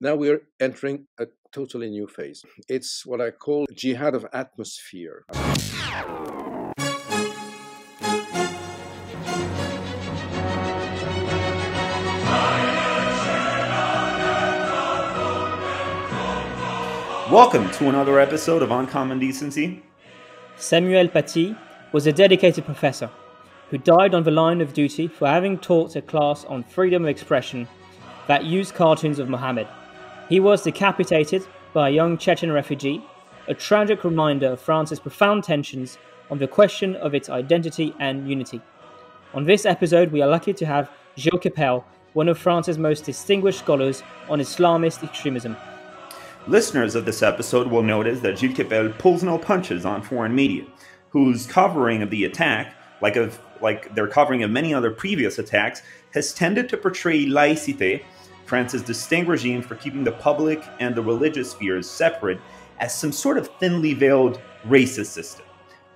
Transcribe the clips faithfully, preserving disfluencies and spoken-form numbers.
Now we're entering a totally new phase. It's what I call jihad of atmosphere. Welcome to another episode of Uncommon Decency. Samuel Paty was a dedicated professor who died on the line of duty for having taught a class on freedom of expression that used cartoons of Muhammad. He was decapitated by a young Chechen refugee, a tragic reminder of France's profound tensions on the question of its identity and unity. On this episode, we are lucky to have Gilles Kepel, one of France's most distinguished scholars on Islamist extremism. Listeners of this episode will notice that Gilles Kepel pulls no punches on foreign media, whose covering of the attack, like, of, like their covering of many other previous attacks, has tended to portray laïcité, France's distinct regime for keeping the public and the religious spheres separate, as some sort of thinly veiled racist system.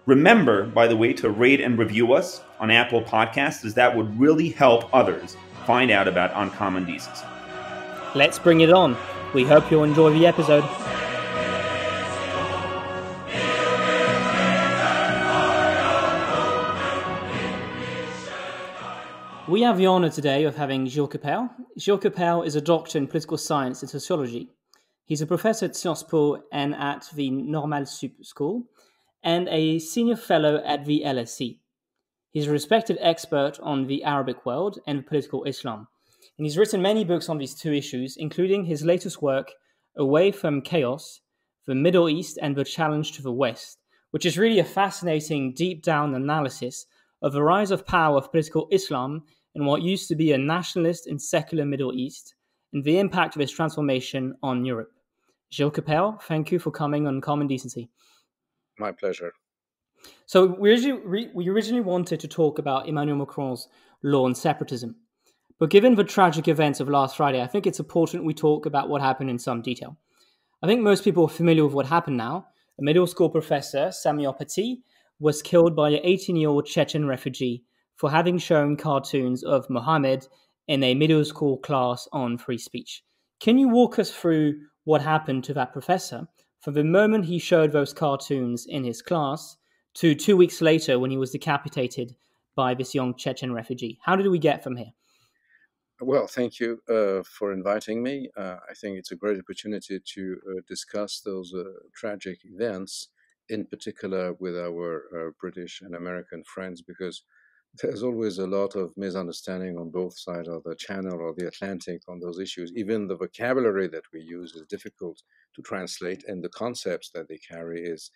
Remember, by the way, to rate and review us on Apple Podcasts, as that would really help others find out about Uncommon Decency. Let's bring it on. We hope you'll enjoy the episode. We have the honor today of having Gilles Kepel. Gilles Kepel is a doctor in political science and sociology. He's a professor at Sciences Po and at the Normale Sup school, and a senior fellow at the L S E. He's a respected expert on the Arabic world and political Islam. And he's written many books on these two issues, including his latest work, Away from Chaos, The Middle East and the Challenge to the West, which is really a fascinating deep-down analysis of the rise of power of political Islam in what used to be a nationalist and secular Middle East, and the impact of its transformation on Europe. Gilles Kepel, thank you for coming on Common Decency. My pleasure. So we originally, we originally wanted to talk about Emmanuel Macron's law on separatism. But given the tragic events of last Friday, I think it's important we talk about what happened in some detail. I think most people are familiar with what happened now. A middle school professor, Samuel Paty, was killed by an eighteen-year-old Chechen refugee for having shown cartoons of Muhammad in a middle school class on free speech. Can you walk us through what happened to that professor from the moment he showed those cartoons in his class to two weeks later when he was decapitated by this young Chechen refugee? How did we get from here? Well, thank you uh, for inviting me. Uh, I think it's a great opportunity to uh, discuss those uh, tragic events, in particular with our uh, British and American friends, because there's always a lot of misunderstanding on both sides of the channel or the Atlantic on those issues. Even the vocabulary that we use is difficult to translate, and the concepts that they carry is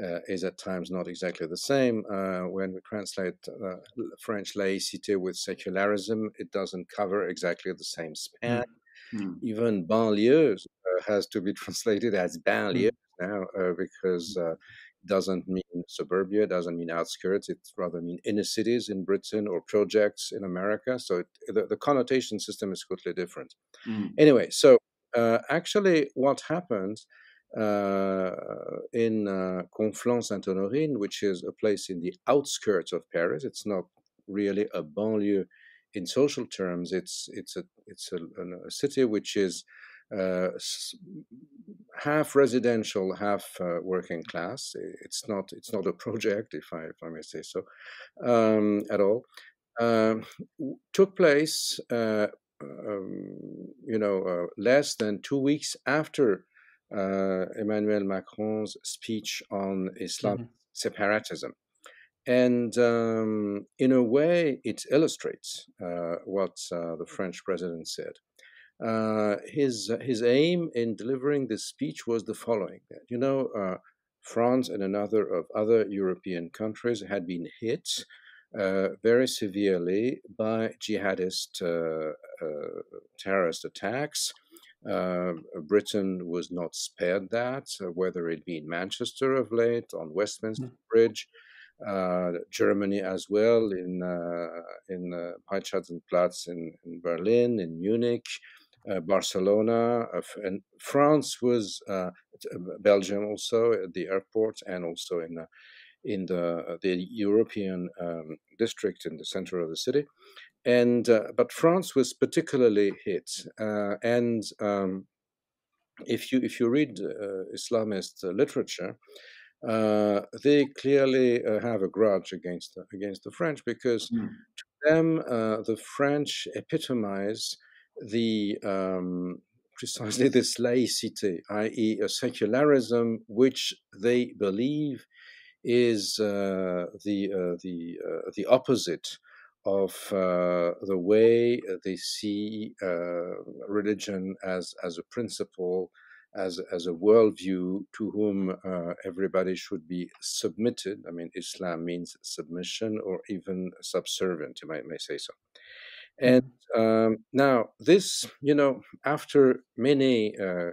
Uh, is at times not exactly the same. Uh, when we translate uh, French laïcité with secularism, it doesn't cover exactly the same span. Mm. Even banlieues uh, has to be translated as banlieues now uh, because uh, it doesn't mean suburbia, doesn't mean outskirts, it rather mean inner cities in Britain or projects in America. So it, the, the connotation system is totally different. Mm. Anyway, so uh, actually what happened Uh, in uh, Conflans-Sainte-Honorine, which is a place in the outskirts of Paris. It's not really a banlieue in social terms. It's it's a it's a, a city which is uh, half residential, half uh, working class. It's not it's not a project, if I if I may say so, um, at all. Um, took place, uh, um, you know, uh, less than two weeks after Uh, Emmanuel Macron's speech on Islamic mm-hmm. separatism. And um, in a way, it illustrates uh, what uh, the French president said. Uh, his, his aim in delivering this speech was the following. You know, uh, France and another of other European countries had been hit uh, very severely by jihadist uh, uh, terrorist attacks. Uh, Britain was not spared that, uh, whether it be in Manchester of late, on Westminster Bridge, uh, Germany as well, in uh, in uh, Breitscheidplatz in, in Berlin, in Munich, uh, Barcelona, uh, and France was uh, Belgium also at the airport, and also in uh, in the the European um, district in the center of the city. And uh, but France was particularly hit, uh, and um, if you if you read uh, Islamist literature, uh, they clearly uh, have a grudge against the, against the French, because mm. to them uh, the French epitomize the um, precisely this laïcité, that is a secularism which they believe is uh, the uh, the uh, the opposite of uh, the way they see uh, religion as as a principle, as as a worldview to whom uh, everybody should be submitted. I mean, Islam means submission, or even subservient, you might may say so. And um, now this, you know, after many uh,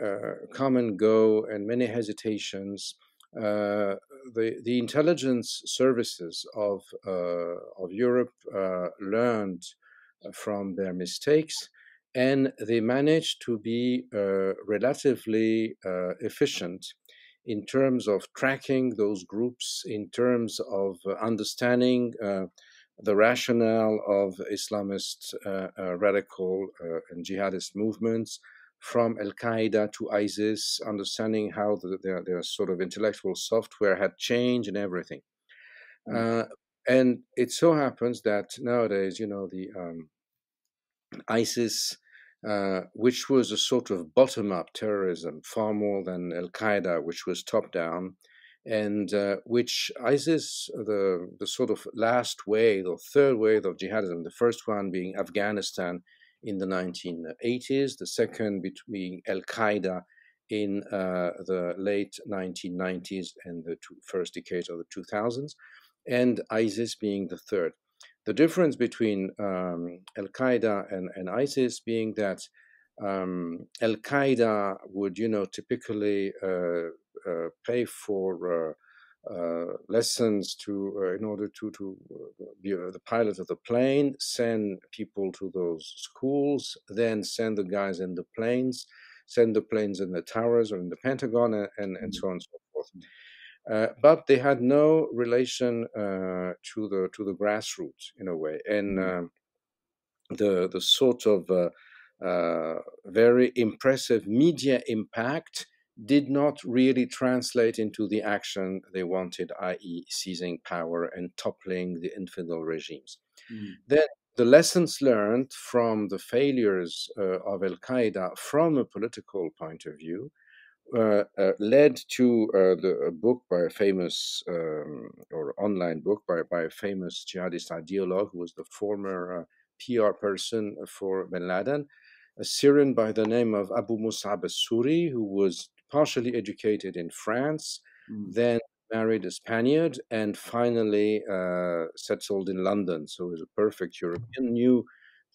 uh, come and go and many hesitations, uh, the the intelligence services of uh, of Europe uh, learned from their mistakes, and they managed to be uh, relatively uh, efficient in terms of tracking those groups, in terms of understanding Uh, the rationale of Islamist uh, uh, radical uh, and jihadist movements, from Al-Qaeda to ISIS, understanding how the, their, their sort of intellectual software had changed and everything. Mm. Uh, and it so happens that nowadays, you know, the um, ISIS, uh, which was a sort of bottom-up terrorism, far more than Al-Qaeda, which was top-down, and uh, which ISIS, the, the sort of last wave or third wave of jihadism, the first one being Afghanistan in the nineteen eighties, the second being Al-Qaeda in uh, the late nineteen nineties and the two, first decade of the two thousands, and ISIS being the third. The difference between um, Al-Qaeda and, and ISIS being that um, Al-Qaeda would, you know, typically uh, Uh, pay for uh, uh, lessons to uh, in order to to be uh, the pilot of the plane, send people to those schools, then send the guys in the planes, send the planes in the towers or in the Pentagon, and and, and so on and so forth. Uh, but they had no relation uh, to the to the grassroots in a way, and uh, the the sort of uh, uh, very impressive media impact did not really translate into the action they wanted, that is seizing power and toppling the infidel regimes. Mm. Then the lessons learned from the failures uh, of Al-Qaeda from a political point of view uh, uh, led to uh, the, a book by a famous, um, or online book by, by a famous jihadist ideologue who was the former uh, P R person for bin Laden, a Syrian by the name of Abu Musab al-Suri, who was partially educated in France, mm. then married a Spaniard, and finally uh, settled in London. So he was a perfect European, knew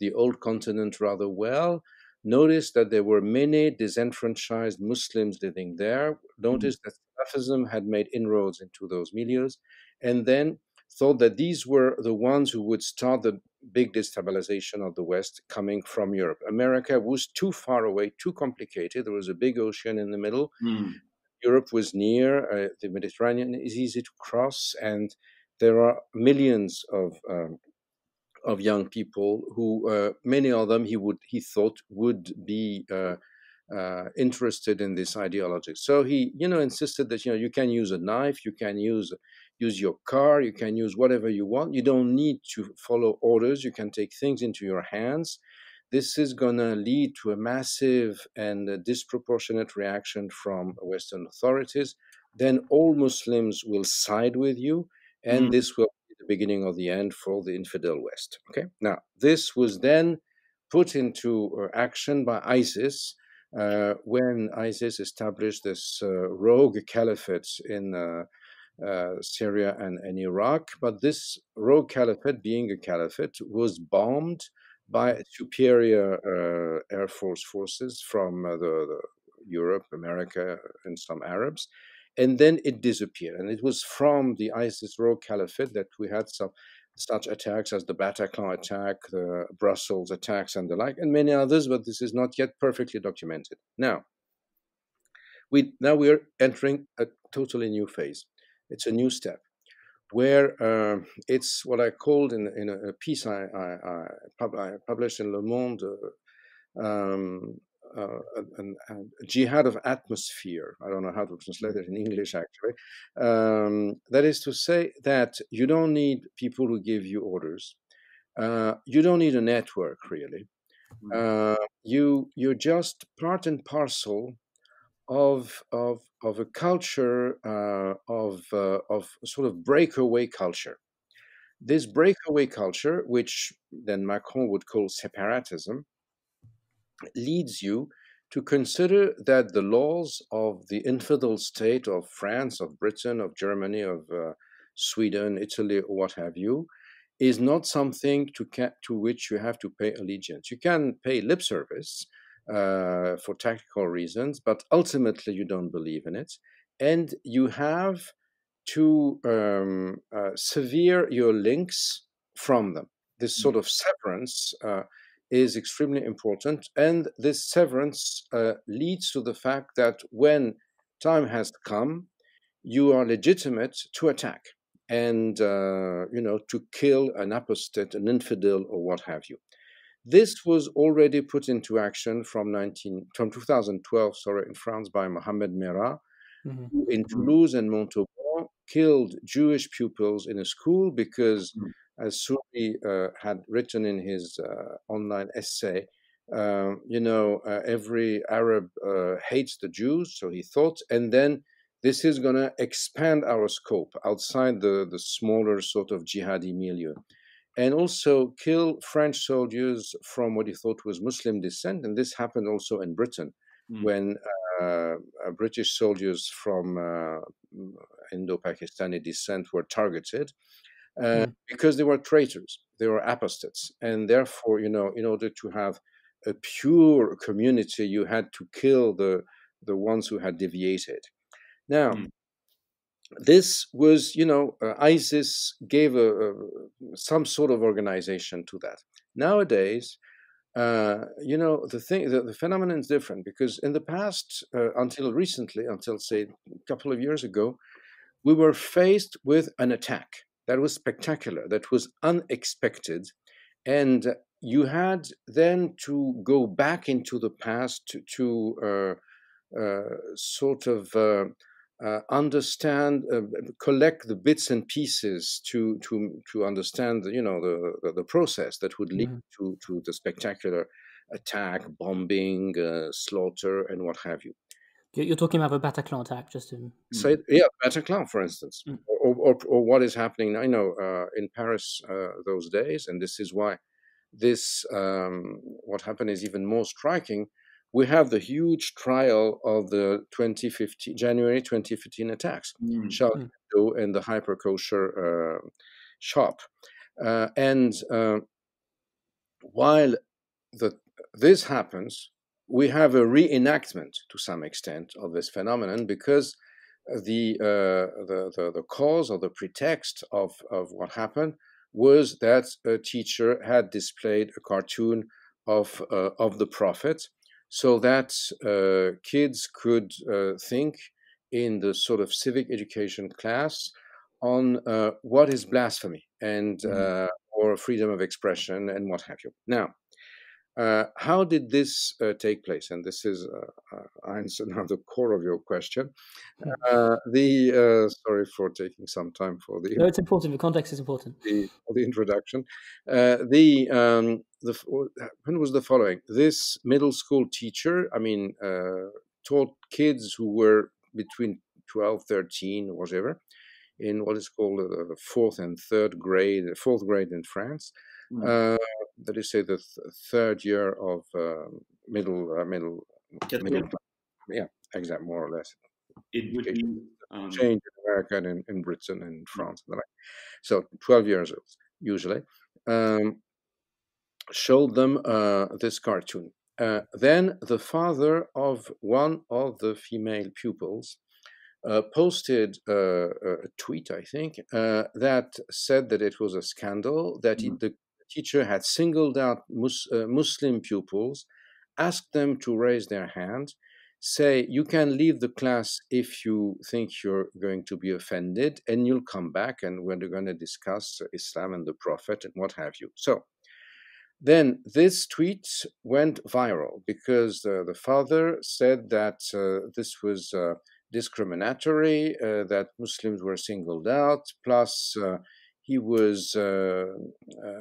the old continent rather well, noticed that there were many disenfranchised Muslims living there, noticed mm. that Salafism had made inroads into those milieus, and then thought that these were the ones who would start the big destabilization of the West coming from Europe. America was too far away, too complicated. There was a big ocean in the middle. Mm. Europe was near. Uh, the Mediterranean is easy to cross. And there are millions of um, of young people who, uh, many of them, he would he thought would be uh, uh, interested in this ideology. So he, you know, insisted that, you know, you can use a knife, you can use... use your car, you can use whatever you want. You don't need to follow orders. You can take things into your hands. This is going to lead to a massive and a disproportionate reaction from Western authorities. Then all Muslims will side with you, and mm. this will be the beginning of the end for the infidel West. Okay. Now, this was then put into action by ISIS, uh, when ISIS established this uh, rogue caliphate in uh, Uh, Syria and, and Iraq, but this rogue caliphate, being a caliphate, was bombed by superior uh, air force forces from uh, the, the Europe, America, and some Arabs, and then it disappeared. And it was from the ISIS rogue caliphate that we had some such attacks as the Bataclan attack, the Brussels attacks, and the like, and many others, but this is not yet perfectly documented. Now, we now we are entering a totally new phase. It's a new step where uh, it's what I called in, in a piece I, I, I published in Le Monde uh, um, uh, an, an, a jihad of atmosphere. I don't know how to translate it in English, actually. Um, that is to say that you don't need people who give you orders. Uh, you don't need a network, really. Uh, you, you're just part and parcel of of of a culture uh, of uh, of sort of breakaway culture. This breakaway culture, which then Macron would call separatism, leads you to consider that the laws of the infidel state of France, of Britain, of Germany, of uh, Sweden, Italy, or what have you, is not something to ca to which you have to pay allegiance. You can pay lip service uh, for tactical reasons, but ultimately you don't believe in it, and you have to um, uh, sever your links from them. This sort of severance uh, is extremely important, and this severance uh, leads to the fact that when time has come, you are legitimate to attack and uh, you know, to kill an apostate, an infidel, or what have you. This was already put into action from nineteen from twenty twelve, sorry, in France by Mohamed Merah, mm-hmm. who in Toulouse and Montauban killed Jewish pupils in a school because, mm-hmm. as Suri uh, had written in his uh, online essay, uh, you know, uh, every Arab uh, hates the Jews, so he thought, and then this is going to expand our scope outside the, the smaller sort of jihadi milieu, and also kill French soldiers from what he thought was Muslim descent. And this happened also in Britain, mm. when uh, British soldiers from uh, Indo-Pakistani descent were targeted uh, mm. because they were traitors, they were apostates. And therefore, you know, in order to have a pure community, you had to kill the, the ones who had deviated. Now, mm. this was, you know, uh, ISIS gave a, a, some sort of organization to that. Nowadays, uh, you know, the thing, the, the phenomenon is different, because in the past, uh, until recently, until say a couple of years ago, we were faced with an attack that was spectacular, that was unexpected, and you had then to go back into the past to, to uh, uh, sort of uh, Uh, understand, uh, collect the bits and pieces to to to understand, you know, the the process that would lead mm-hmm. to to the spectacular attack, bombing, uh, slaughter, and what have you. You're talking about a Bataclan attack, just to so it, yeah, Bataclan, for instance, mm-hmm. or, or or what is happening, I know, uh, in Paris uh, those days, and this is why this um, what happened is even more striking. We have the huge trial of the twenty fifteen, January twenty fifteen attacks, mm. Charlie Hebdo and the hyper kosher uh, shop. Uh, and uh, while the, this happens, we have a reenactment to some extent of this phenomenon, because the, uh, the, the, the cause or the pretext of, of what happened was that a teacher had displayed a cartoon of, uh, of the Prophet, so that uh, kids could uh, think in the sort of civic education class on uh, what is blasphemy and mm-hmm. uh, or freedom of expression and what have you. Now, uh, how did this uh, take place? And this is, uh, uh, Einstein, the core of your question. Uh, the uh, sorry for taking some time for the. No, it's important. The context is important. The, the introduction. Uh, the. Um, The, when was the following? This middle school teacher, I mean, uh, taught kids who were between twelve, thirteen, whatever, in what is called uh, fourth and third grade, fourth grade in France. Mm. Uh, that is, say, the th third year of uh, middle, uh, middle, middle, yeah, exactly, more or less. It would be um... change in America and in, in Britain and France, and the like. So twelve years old usually. Um, showed them uh, this cartoon. Uh, then the father of one of the female pupils uh, posted uh, a tweet, I think, uh, that said that it was a scandal, that mm-hmm. it, the teacher had singled out mus uh, Muslim pupils, asked them to raise their hand, say, you can leave the class if you think you're going to be offended, and you'll come back, and we're going to discuss Islam and the Prophet and what have you. So Then this tweet went viral because uh, the father said that uh, this was uh, discriminatory, uh, that Muslims were singled out, plus uh, he was uh, uh,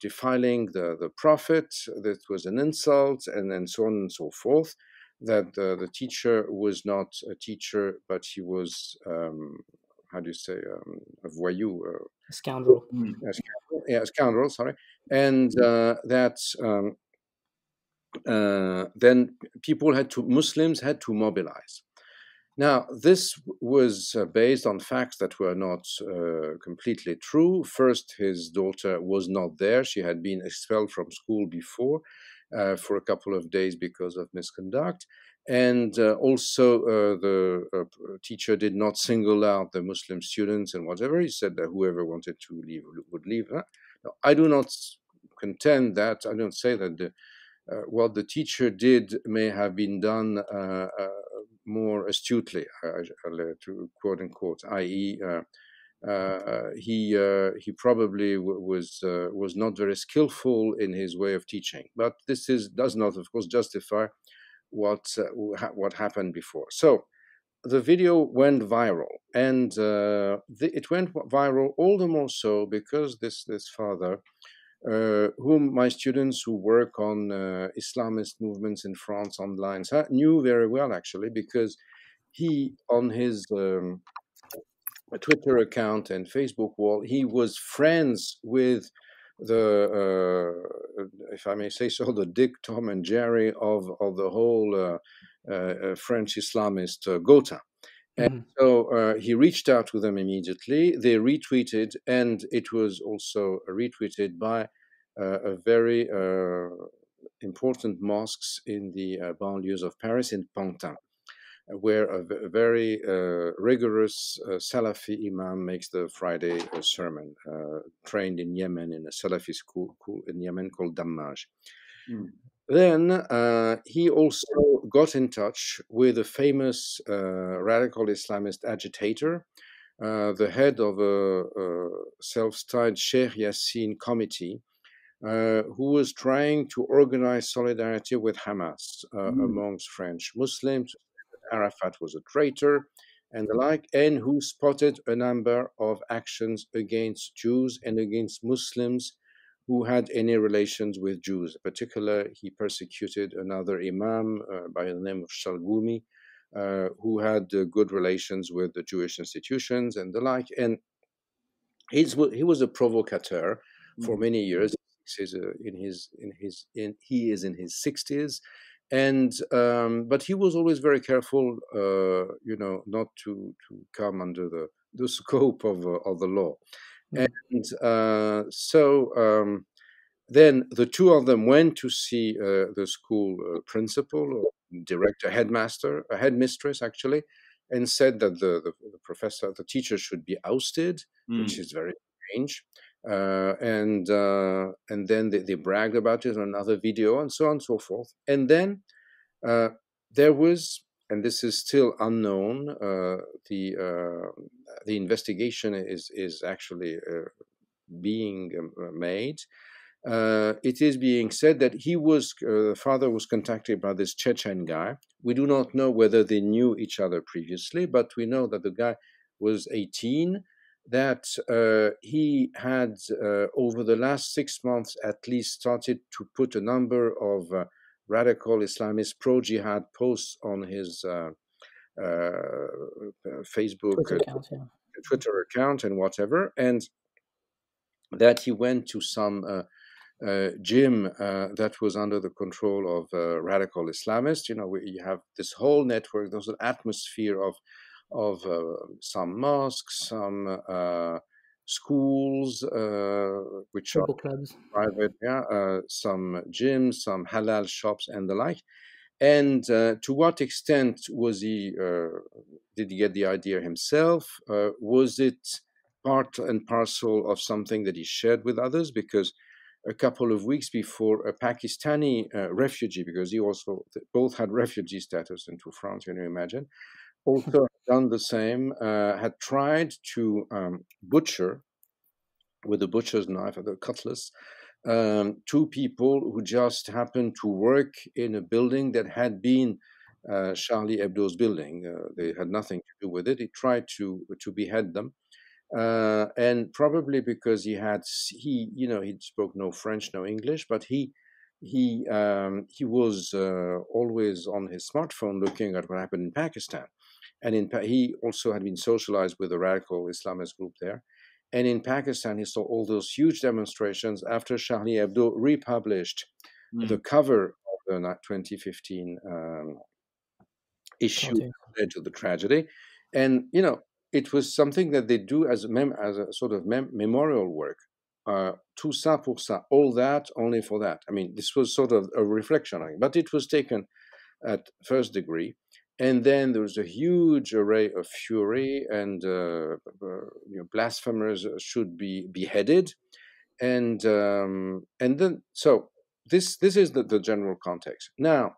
defiling the, the prophet, that was an insult, and then so on and so forth, that uh, the teacher was not a teacher, but he was, um, how do you say, um, a voyou, uh, a scoundrel. Mm. A scoundrel, yeah, a scoundrel, sorry. And uh, that um, uh, then people had to, Muslims had to mobilize. Now, this was uh, based on facts that were not uh, completely true. First, his daughter was not there. She had been expelled from school before uh, for a couple of days because of misconduct. And uh, also, uh, the uh, teacher did not single out the Muslim students and whatever. He said that whoever wanted to leave would leave. Huh? Now, I do not contend that. I don't say that the, uh, what the teacher did may have been done uh, uh, more astutely, uh, to quote unquote, that is, uh, uh, he uh, he probably w was uh, was not very skillful in his way of teaching. But this is does not, of course, justify what uh, what happened before. So the video went viral, and uh, the, it went viral all the more so because this this father, uh, whom my students who work on uh, Islamist movements in France online knew very well, actually, because he, on his um, Twitter account and Facebook wall, he was friends with the, uh, if I may say so, the Dick, Tom, and Jerry of, of the whole uh, uh, French Islamist uh, Gotha. And mm-hmm. so uh, he reached out to them immediately. They retweeted, and it was also retweeted by uh, a very uh, important mosques in the uh, banlieues of Paris, in Pantin, where a, a very uh, rigorous uh, Salafi imam makes the Friday uh, sermon, uh, trained in Yemen in a Salafi school in Yemen called Dammaj. Mm. Then uh, he also got in touch with a famous uh, radical Islamist agitator, uh, the head of a, a self-styled Sheikh Yassin committee, Uh, who was trying to organize solidarity with Hamas uh, mm. amongst French Muslims. Arafat was a traitor and the like, and who spotted a number of actions against Jews and against Muslims who had any relations with Jews. In particular, he persecuted another imam uh, by the name of Shalgumi, uh, who had uh, good relations with the Jewish institutions and the like. And he's, he was a provocateur for many years. He's uh, in his, in his, in, he is in his sixties. And um, but he was always very careful, uh, you know, not to to come under the the scope of uh, of the law. Mm-hmm. And uh, so um, then the two of them went to see uh, the school uh, principal, or director, headmaster, a headmistress actually, and said that the, the the professor, the teacher, should be ousted, mm-hmm. which is very strange. Uh, and uh, and then they, they bragged about it on another video, and so on and so forth. And then uh, there was, and this is still unknown. Uh, the uh, the investigation is is actually uh, being uh, made. Uh, it is being said that he was, uh, the father was contacted by this Chechen guy. We do not know whether they knew each other previously, but we know that the guy was eighteen. That uh, he had, uh, over the last six months at least, started to put a number of uh, radical Islamist pro-jihad posts on his uh, uh, Facebook, Twitter account, uh, yeah. Twitter account and whatever, and that he went to some uh, uh, gym uh, that was under the control of uh, radical Islamists. You know, we, you have this whole network, there's an atmosphere of of uh, some mosques, some uh, schools, uh, which People are clubs. private, yeah, uh, some gyms, some halal shops, and the like. And uh, to what extent was he? Uh, did he get the idea himself? Uh, was it part and parcel of something that he shared with others? Because a couple of weeks before, a Pakistani uh, refugee, because he also both had refugee status into France, can you imagine? Also done the same, uh, had tried to um, butcher with a butcher's knife, or the cutlass, um, two people who just happened to work in a building that had been uh, Charlie Hebdo's building. Uh, they had nothing to do with it. He tried to to behead them, uh, and probably because he had he you know he spoke no French, no English, but he. He um, he was uh, always on his smartphone looking at what happened in Pakistan, and in pa he also had been socialized with a radical Islamist group there, and in Pakistan he saw all those huge demonstrations after Charlie Hebdo republished mm. the cover of the twenty fifteen um, issue okay. of the tragedy, and you know it was something that they do as mem as a sort of mem memorial work. Uh, tout ça pour ça, all that only for that. I mean, this was sort of a reflection on it, but it was taken at first degree. And then there was a huge array of fury and uh, you know, blasphemers should be beheaded. And um, and then, so this this is the, the general context. Now,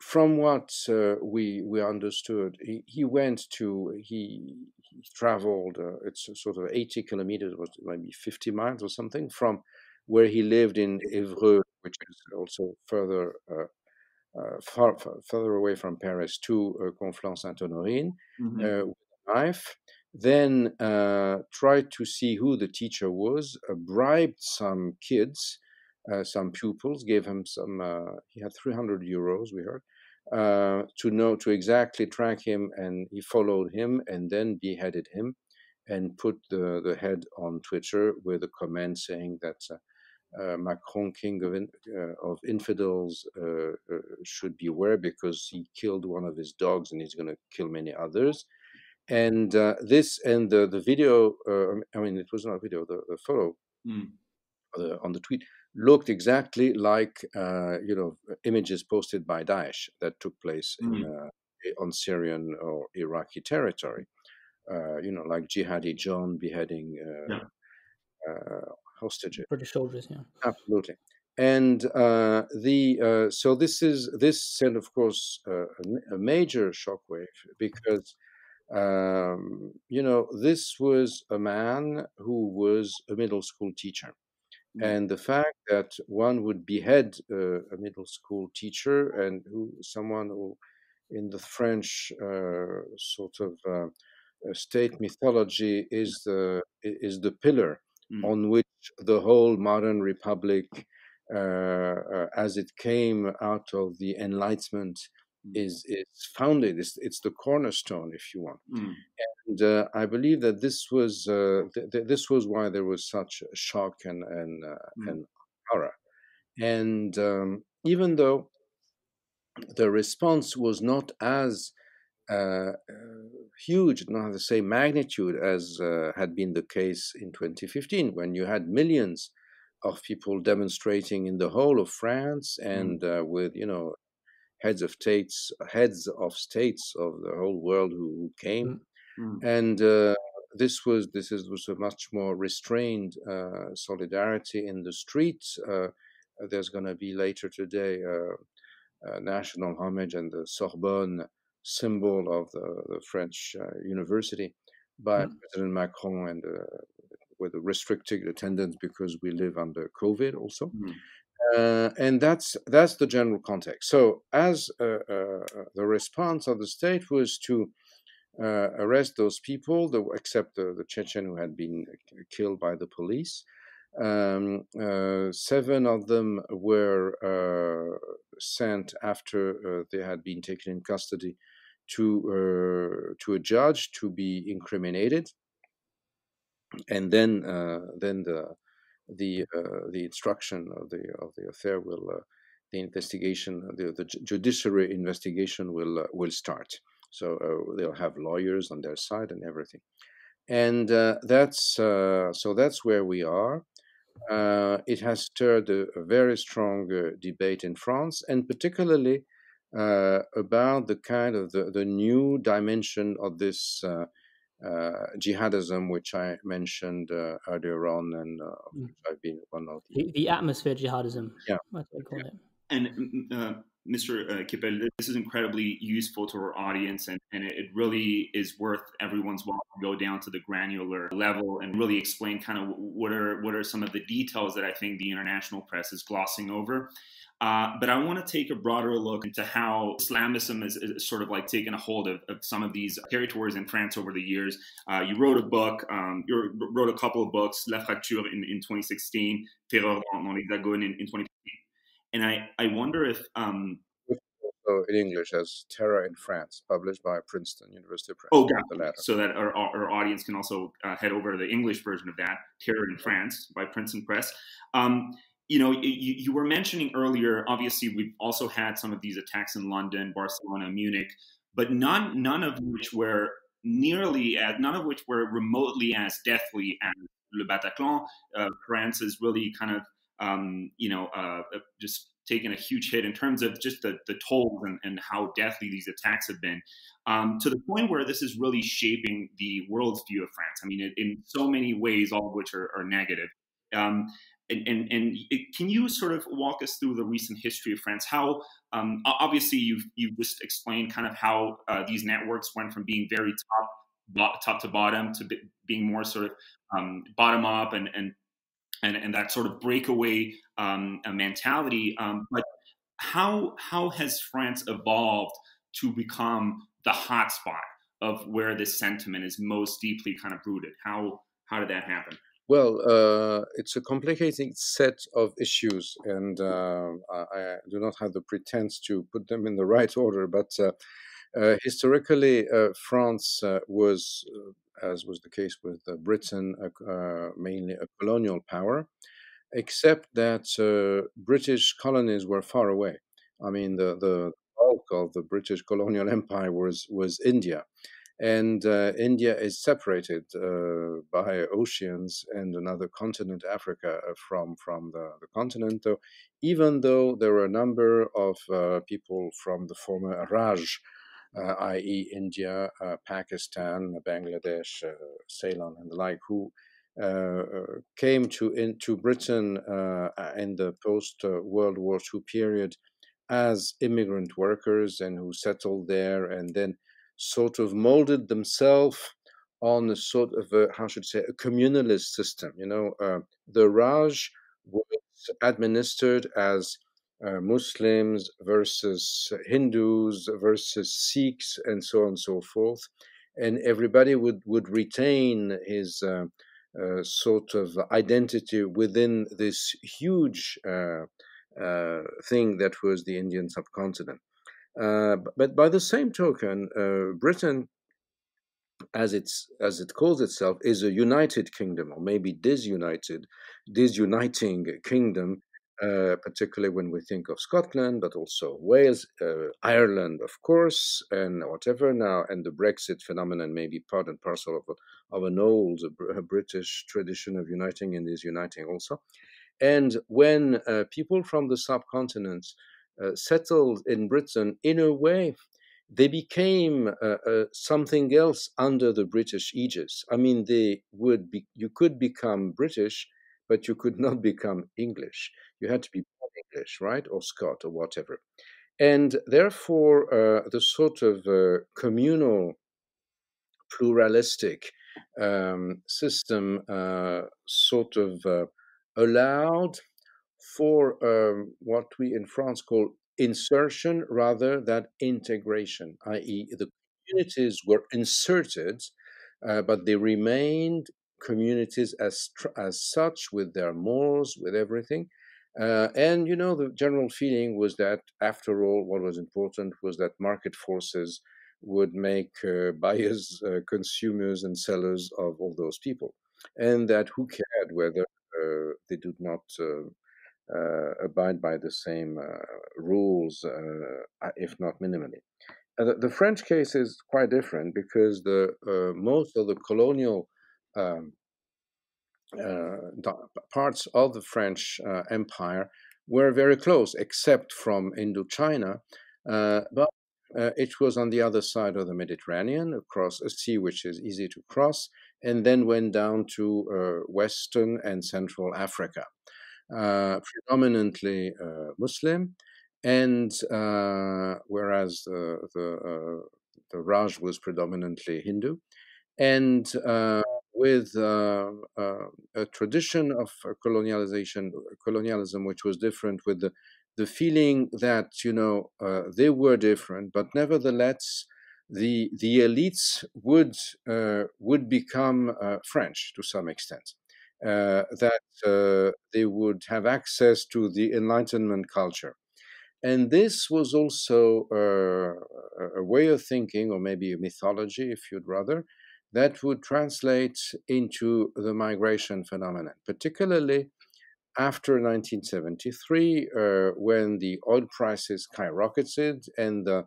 from what uh, we we understood, he, he went to he, he traveled. Uh, it's sort of eighty kilometers, or maybe fifty miles or something, from where he lived in Evreux, which is also further uh, uh, far, far further away from Paris, to uh, Conflans-Sainte-Honorine mm-hmm. uh, with a knife. Then uh, tried to see who the teacher was. Uh, bribed some kids. Uh, some pupils gave him some. Uh, he had three hundred euros. We heard uh, to know to exactly track him, and he followed him, and then beheaded him, and put the the head on Twitter with a comment saying that uh, uh, Macron, king of in, uh, of infidels, uh, uh, should beware because he killed one of his dogs, and he's going to kill many others. And uh, this and the the video. Uh, I mean, it was not a video. The, the photo mm. uh, on the tweet. Looked exactly like uh, you know images posted by Daesh that took place mm-hmm. in, uh, on Syrian or Iraqi territory, uh, you know, like Jihadi John beheading uh, yeah. uh, hostages, British soldiers, yeah, absolutely. And uh, the uh, so this is this sent, of course, uh, a major shockwave because um, you know this was a man who was a middle school teacher. And the fact that one would behead uh, a middle school teacher and who, someone who, in the French uh, sort of uh, state mythology, is the is the pillar mm. on which the whole modern republic, uh, uh, as it came out of the Enlightenment, mm. is is founded. It's, it's the cornerstone, if you want. Mm. And uh, I believe that this was uh, th th this was why there was such shock and and, uh, mm. and horror. And um, even though the response was not as uh, huge, not the same magnitude as uh, had been the case in twenty fifteen, when you had millions of people demonstrating in the whole of France and mm. uh, with you know heads of states, heads of states of the whole world who, who came. Mm. And uh, this was this is was a much more restrained uh, solidarity in the streets. Uh, there's going to be later today uh, uh, national homage and the Sorbonne symbol of the, the French uh, university by mm. President Macron, and uh, with a restricted attendance because we live under COVID also. Mm. Uh, and that's that's the general context. So as uh, uh, the response of the state was to Uh, arrest those people, the, except the, the Chechen who had been killed by the police. Um, uh, seven of them were uh, sent after uh, they had been taken in custody to uh, to a judge to be incriminated, and then uh, then the the uh, the instruction of the of the affair will uh, the investigation the the judiciary investigation will uh, will start. So uh, they'll have lawyers on their side and everything, and uh, that's uh, so that's where we are. Uh, it has stirred a, a very strong uh, debate in France, and particularly uh, about the kind of the, the new dimension of this uh, uh, jihadism, which I mentioned uh, earlier on, and uh, mm. I've been one of the, the, the atmosphere jihadism. Yeah, what they call yeah. it. And uh, Mister Kepel, this is incredibly useful to our audience, and, and it really is worth everyone's while to go down to the granular level and really explain kind of what are what are some of the details that I think the international press is glossing over. Uh, but I want to take a broader look into how Islamism is, is sort of like taken a hold of, of some of these territories in France over the years. Uh, you wrote a book, um, you wrote a couple of books, La Fracture in, in twenty sixteen, Terror in France in twenty fifteen. And I, I wonder if... Um, also in English as Terror in France, published by Princeton University Press. Oh, got the so that our, our audience can also uh, head over to the English version of that, Terror in France by Princeton Press. Um, You know, you, you were mentioning earlier, obviously, we've also had some of these attacks in London, Barcelona, Munich, but none, none of which were nearly as, none of which were remotely as deathly as Le Bataclan. Uh, France is really kind of, um, you know, uh, just taken a huge hit in terms of just the, the toll and, and how deathly these attacks have been, um, to the point where this is really shaping the world's view of France. I mean, it, in so many ways, all of which are, are negative. Um, And, and, and can you sort of walk us through the recent history of France? How, um, obviously, you've, you've just explained kind of how uh, these networks went from being very top, top to bottom to be, being more sort of um, bottom up and, and, and, and that sort of breakaway um, mentality. Um, but how, how has France evolved to become the hotspot of where this sentiment is most deeply kind of rooted? How, how did that happen? Well, uh, it's a complicated set of issues, and uh, I do not have the pretense to put them in the right order, but uh, uh, historically, uh, France uh, was, uh, as was the case with uh, Britain, uh, uh, mainly a colonial power, except that uh, British colonies were far away. I mean, the, the bulk of the British colonial empire was, was India. And uh, India is separated uh, by oceans and another continent, Africa, from, from the, the continent, though, even though there were a number of uh, people from the former Raj, uh, that is India, uh, Pakistan, Bangladesh, uh, Ceylon, and the like, who uh, came to, in, to Britain uh, in the post-World War Two period as immigrant workers and who settled there and then sort of molded themselves on a sort of a, how should I say, a communalist system. You know, uh, the Raj was administered as uh, Muslims versus Hindus versus Sikhs and so on and so forth. And everybody would, would retain his uh, uh, sort of identity within this huge uh, uh, thing that was the Indian subcontinent. Uh, but by the same token, uh, Britain, as it's as it calls itself, is a united kingdom, or maybe disunited, disuniting kingdom, uh, particularly when we think of Scotland, but also Wales, uh, Ireland, of course, and whatever now, and the Brexit phenomenon may be part and parcel of, of an old a British tradition of uniting and disuniting also. And when uh, people from the subcontinent Uh, settled in Britain, in a way, they became uh, uh, something else under the British aegis. I mean, they would be, you could become British, but you could not become English. You had to be English, right, or Scot, or whatever. And therefore, uh, the sort of uh, communal, pluralistic um, system uh, sort of uh, allowed for um, what we in France call insertion rather than integration, that is the communities were inserted, uh, but they remained communities as, as such with their morals, with everything. Uh, and, you know, the general feeling was that, after all, what was important was that market forces would make uh, buyers, uh, consumers and sellers of all those people. And that who cared whether uh, they did not... Uh, Uh, abide by the same uh, rules, uh, if not minimally. Uh, the, the French case is quite different because the uh, most of the colonial um, uh, parts of the French uh, Empire were very close, except from Indochina, uh, but uh, it was on the other side of the Mediterranean, across a sea which is easy to cross, and then went down to uh, Western and Central Africa. Uh, predominantly uh, Muslim, And uh, whereas the, the, uh, the Raj was predominantly Hindu, and uh, with uh, uh, a tradition of colonialization, colonialism, which was different, with the, the feeling that, you know, uh, they were different, but nevertheless, the, the elites would, uh, would become uh, French to some extent. Uh, that uh, they would have access to the Enlightenment culture. And this was also uh, a way of thinking, or maybe a mythology, if you'd rather, that would translate into the migration phenomenon, particularly after nineteen seventy-three, uh, when the oil prices skyrocketed and the,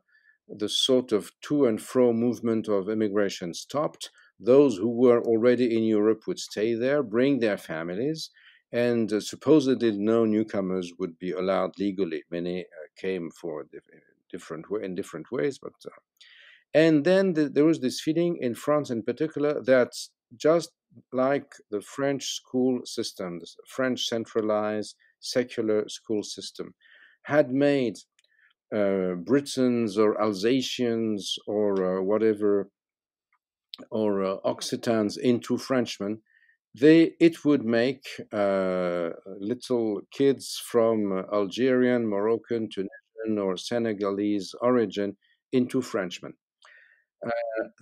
the sort of to and fro movement of immigration stopped. Those who were already in Europe would stay there, bring their families, and uh, supposedly no newcomers would be allowed legally. Many uh, came for different in different ways, but uh, and then the, there was this feeling in France, in particular, that just like the French school system, the French centralized secular school system, had made uh, Britons or Alsatians or uh, whatever, or uh, Occitans into Frenchmen, they it would make uh, little kids from uh, Algerian, Moroccan, Tunisian, or Senegalese origin into Frenchmen. Uh,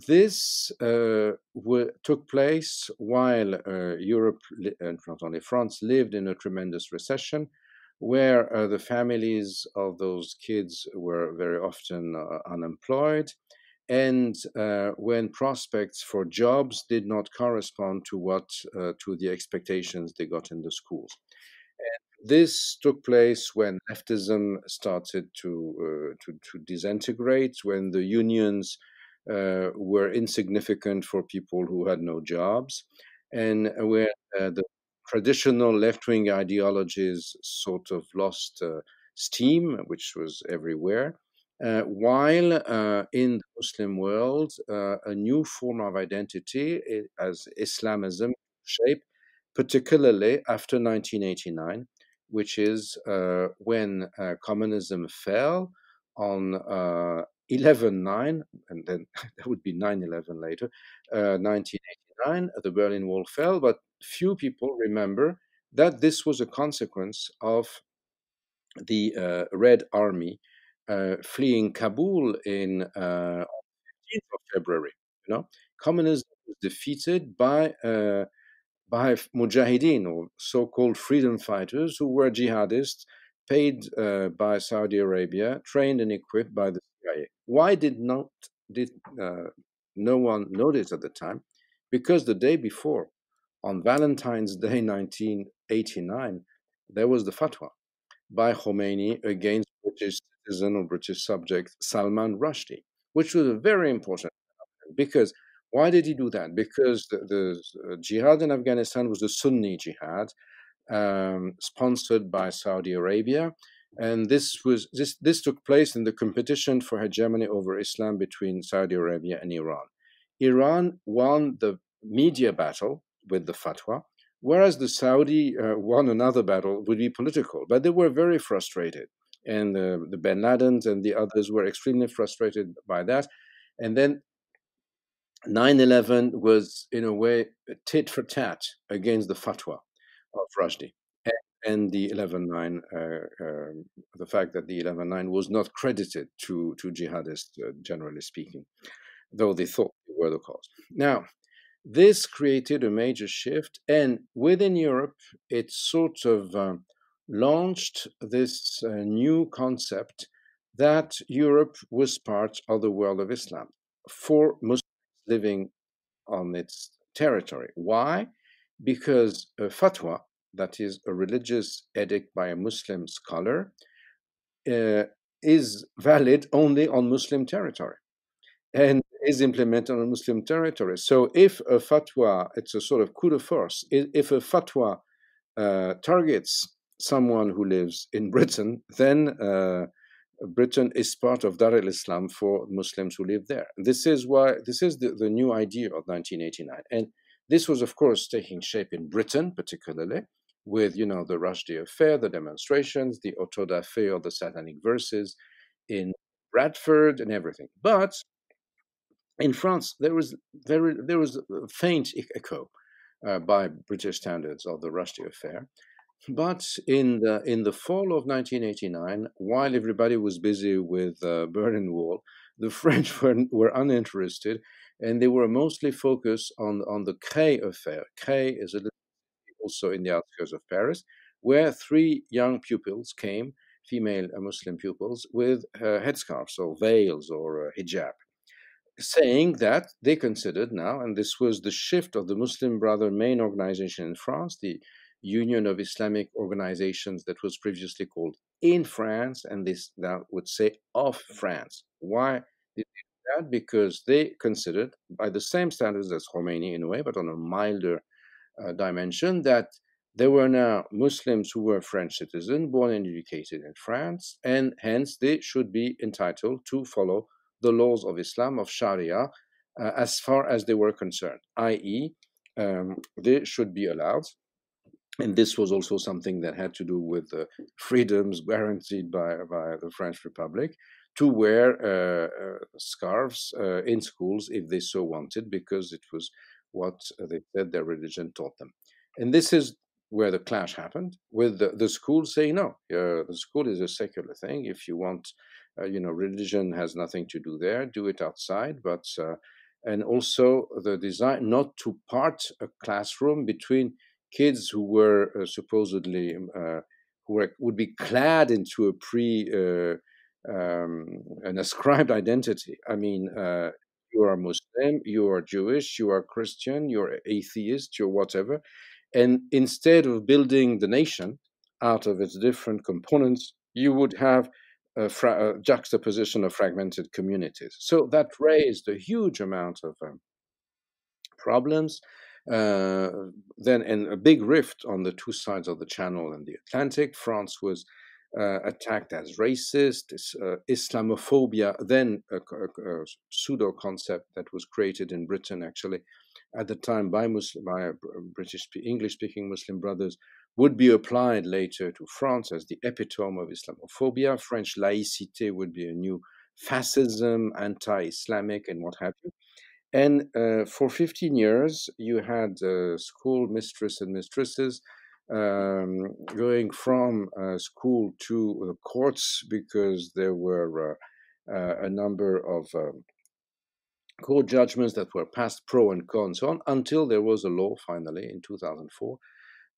this uh, w took place while uh, Europe and France lived in a tremendous recession, where uh, the families of those kids were very often uh, unemployed. And uh, when prospects for jobs did not correspond to what uh, to the expectations they got in the schools, and this took place when leftism started to uh, to, to disintegrate, when the unions uh, were insignificant for people who had no jobs, and where uh, the traditional left-wing ideologies sort of lost uh, steam, which was everywhere. Uh, while uh, in the Muslim world, uh, a new form of identity as Islamism shape, particularly after nineteen eighty-nine, which is uh, when uh, communism fell on eleven nine, uh, and then that would be nine eleven later, uh, nineteen eighty-nine, the Berlin Wall fell, but few people remember that this was a consequence of the uh, Red Army Uh, fleeing Kabul in uh, February, you know, communism was defeated by uh, by mujahideen, or so-called freedom fighters, who were jihadists paid uh, by Saudi Arabia, trained and equipped by the C I A. Why did not did uh, no one notice at the time? Because the day before, on Valentine's Day, nineteen eighty-nine, there was the fatwa by Khomeini against British citizen or British subject Salman Rushdie, which was a very important phenomenon. Because why did he do that? Because the, the jihad in Afghanistan was the Sunni jihad, um, sponsored by Saudi Arabia, and this was this this took place in the competition for hegemony over Islam between Saudi Arabia and Iran. Iran won the media battle with the fatwa, whereas the Saudi uh, won another battle, would be political. But they were very frustrated. And uh, the Ben Ladens and the others were extremely frustrated by that. And then nine eleven was, in a way, a tit for tat against the fatwa of Rushdie. And the eleven nine, uh, uh, the fact that the eleven nine was not credited to, to jihadists, uh, generally speaking, though they thought they were the cause. Now, this created a major shift. And within Europe, it's sort of... Um, launched this uh, new concept that Europe was part of the world of Islam for Muslims living on its territory. Why? Because a fatwa, that is a religious edict by a Muslim scholar, uh, is valid only on Muslim territory and is implemented on Muslim territory. So if a fatwa, it's a sort of coup de force, if a fatwa uh, targets someone who lives in Britain, then uh, Britain is part of Dar al-Islam for Muslims who live there. This is why this is the, the new idea of nineteen eighty-nine. And this was, of course, taking shape in Britain, particularly, with, you know, the Rajdi affair, the demonstrations, the autodafé or the satanic verses in Bradford and everything. But in France, there was there, there was a faint echo uh, by British standards of the Rajdi affair. But in the in the fall of nineteen eighty-nine, while everybody was busy with uh, Berlin Wall, the French were, were uninterested, and they were mostly focused on on the Cray affair. Cray is a little also in the outskirts of Paris, where three young pupils came, female Muslim pupils, with uh, headscarves or veils or uh, hijab, saying that they considered now, and this was the shift of the Muslim Brother main organization in France, the Union of Islamic Organizations that was previously called In France, and this now would say Of France. Why did they do that? Because they considered, by the same standards as Khomeini in a way, but on a milder uh, dimension, that there were now Muslims who were French citizens, born and educated in France, and hence they should be entitled to follow the laws of Islam, of Sharia, uh, as far as they were concerned, that is, um, they should be allowed. And this was also something that had to do with the freedoms guaranteed by, by the French Republic to wear uh, uh, scarves uh, in schools if they so wanted, because it was what they said their religion taught them. And this is where the clash happened, with the, the school saying, no, uh, the school is a secular thing. If you want, uh, you know, religion has nothing to do there, do it outside. But uh, and also the desire not to part a classroom between kids who were uh, supposedly uh, who were, would be clad into a pre uh, um, an ascribed identity. I mean, uh, you are Muslim, you are Jewish, you are Christian, you are atheist, you are whatever. And instead of building the nation out of its different components, you would have a, fra a juxtaposition of fragmented communities. So that raised a huge amount of um, problems. Uh, then and a big rift on the two sides of the Channel and the Atlantic. France was uh, attacked as racist. Uh, Islamophobia, then a, a, a pseudo concept that was created in Britain actually at the time by Muslim, by British English-speaking Muslim brothers, would be applied later to France as the epitome of Islamophobia. French laïcité would be a new fascism, anti-Islamic, and what have you. And uh, for fifteen years, you had uh, school mistress and mistresses um, going from uh, school to the courts because there were uh, uh, a number of um, court judgments that were passed pro and con and so on, until there was a law finally in two thousand four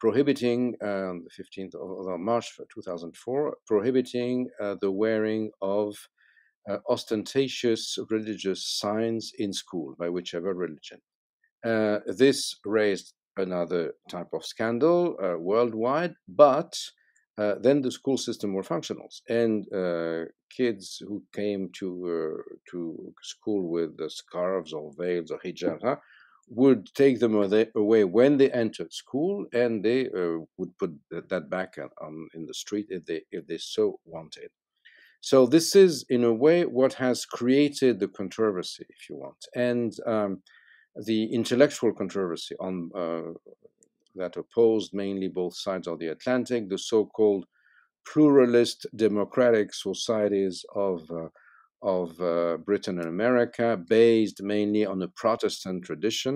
prohibiting, um, the fifteenth of March two thousand four, prohibiting uh, the wearing of Uh, ostentatious religious signs in school by whichever religion. Uh, this raised another type of scandal uh, worldwide, but uh, then the school system were functionals, and uh, kids who came to uh, to school with uh, scarves or veils or hijab huh, would take them away when they entered school, and they uh, would put that back on in the street if they if they so wanted. So this is, in a way, what has created the controversy, if you want, and um, the intellectual controversy on uh, that opposed mainly both sides of the Atlantic, the so-called pluralist democratic societies of uh, of uh, Britain and America, based mainly on a Protestant tradition,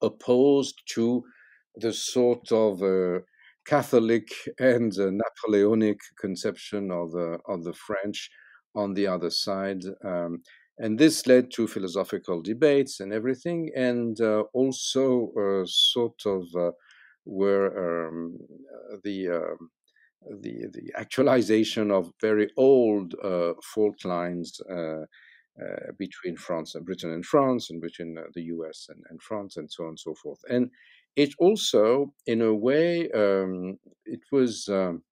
opposed to the sort of uh, Catholic and uh, Napoleonic conception of the of the French on the other side, um, and this led to philosophical debates and everything, and uh, also uh, sort of uh, were um, the uh, the the actualization of very old uh, fault lines uh, uh, between France and Britain and France, and between uh, the U S and, and France, and so on and so forth. And it also, in a way, um, it was, um,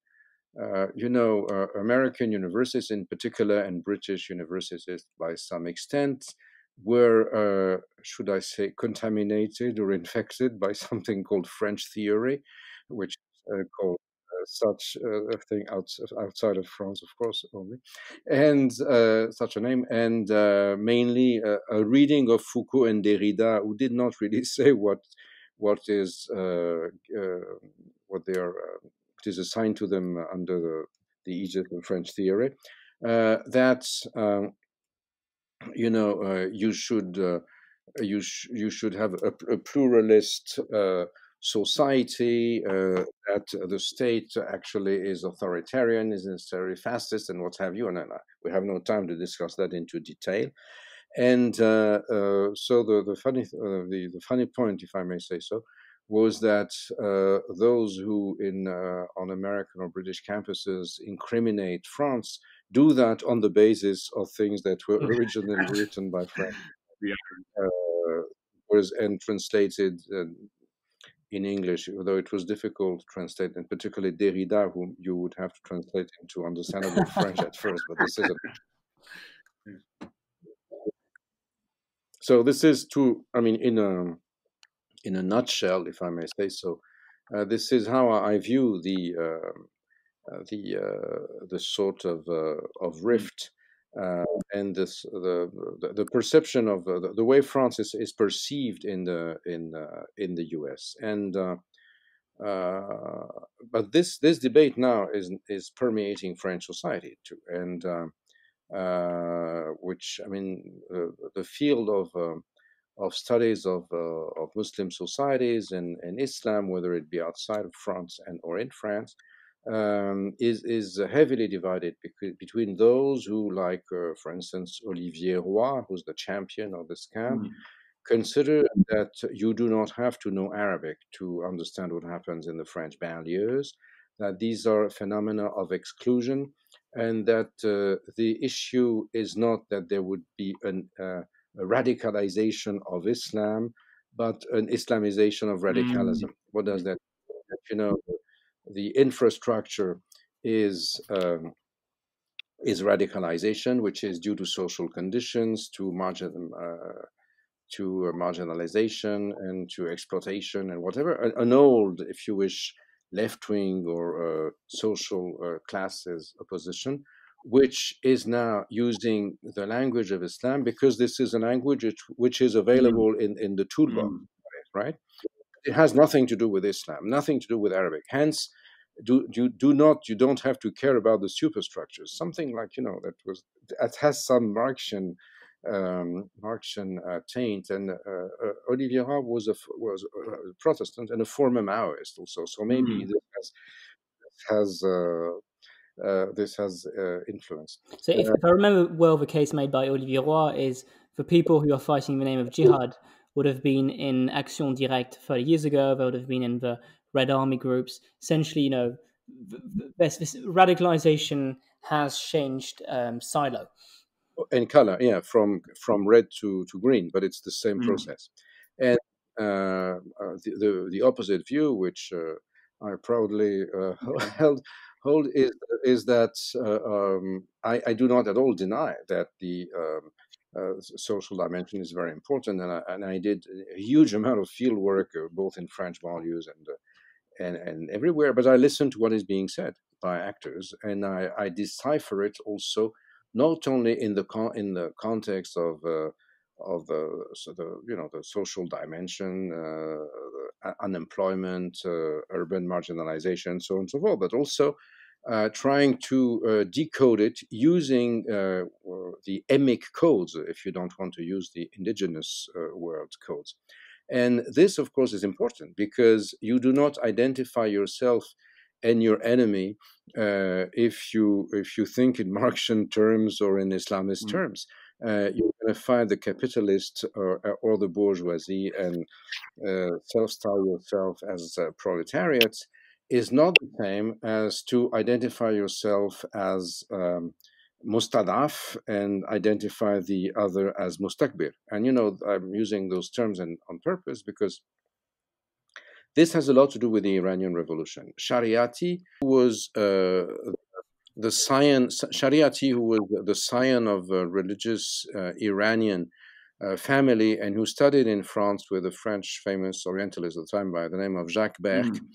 uh, you know, uh, American universities in particular, and British universities by some extent, were, uh, should I say, contaminated or infected by something called French theory, which uh, called uh, such a uh, thing out, outside of France, of course, only, and uh, such a name, and uh, mainly a, a reading of Foucault and Derrida, who did not really say what... what is uh, uh, what they are, uh, it is assigned to them under the, the aegis of French theory, uh, that, um, you know, uh, you should uh, you, sh you should have a, a pluralist uh, society, uh, that the state actually is authoritarian, is necessarily fascist, and what have you. And, and I, we have no time to discuss that into detail. And uh, uh, so the, the funny uh, the, the funny point, if I may say so, was that uh, those who in uh, on American or British campuses incriminate France do that on the basis of things that were originally written by French, uh, was and translated uh, in English, although it was difficult to translate, and particularly Derrida, whom you would have to translate into understandable French at first. But this is a... So this is to, I mean, in a in a nutshell, if I may say so, uh, this is how I view the uh, uh, the uh, the sort of uh, of rift uh, and this the the, the perception of uh, the, the way France is, is perceived in the in uh, in the U S and uh, uh, but this this debate now is is permeating French society too, and uh, uh, which I mean uh, the field of uh, of studies of uh, of Muslim societies and, and Islam, whether it be outside of France and or in France, um, is is heavily divided between those who, like, uh, for instance, Olivier Roy, who's the champion of this camp, mm. consider that you do not have to know Arabic to understand what happens in the French banlieues, that these are phenomena of exclusion, and that uh, the issue is not that there would be an uh, a radicalization of Islam, but an Islamization of radicalism. Mm. What does that mean? You know, the infrastructure is um, is radicalization, which is due to social conditions, to margin, uh, to marginalization, and to exploitation, and whatever. An old, if you wish, left-wing or uh, social uh, classes opposition, which is now using the language of Islam, because this is a language which, which is available mm. in, in the toolbox, mm. right? It has nothing to do with Islam, nothing to do with Arabic. Hence, do, do, do not, you don't have to care about the superstructures. Something like, you know, that was that has some Marxian, um, Marxian uh, taint. And uh, uh, Olivier Roy was a was a Protestant and a former Maoist also. So maybe mm. this has has. Uh, Uh, this has uh, influence. So if, uh, if I remember well, the case made by Olivier Roy is for people who are fighting in the name of jihad would have been in Action Directe thirty years ago, they would have been in the Red Army groups. Essentially, you know, this, this radicalization has changed um, silo. And color, yeah, from from red to, to green, but it's the same mm. process. And uh, the, the, the opposite view, which uh, I proudly uh, held, Hold is is that uh, um, I, I do not at all deny that the um, uh, social dimension is very important, and I, and I did a huge amount of field work uh, both in French banlieues and, uh, and and everywhere. But I listen to what is being said by actors, and I, I decipher it also, not only in the con in the context of uh, of the, so the you know the social dimension. Uh, unemployment, uh, urban marginalization, so on and so forth, but also uh, trying to uh, decode it using uh, the emic codes, if you don't want to use the indigenous uh, world codes. And this, of course, is important because you do not identify yourself and your enemy uh, if you if you think in Marxian terms or in Islamist mm. terms. Uh, you're going to find the capitalist or, or the bourgeoisie, and uh, self-style yourself as a proletariat is not the same as to identify yourself as um, mustadaf and identify the other as mustakbir. And, you know, I'm using those terms and, on purpose because this has a lot to do with the Iranian Revolution. Shariati was... Uh, The scion, Shariati, who was the scion of a religious uh, Iranian uh, family and who studied in France with a French famous Orientalist at the time by the name of Jacques Berck, mm.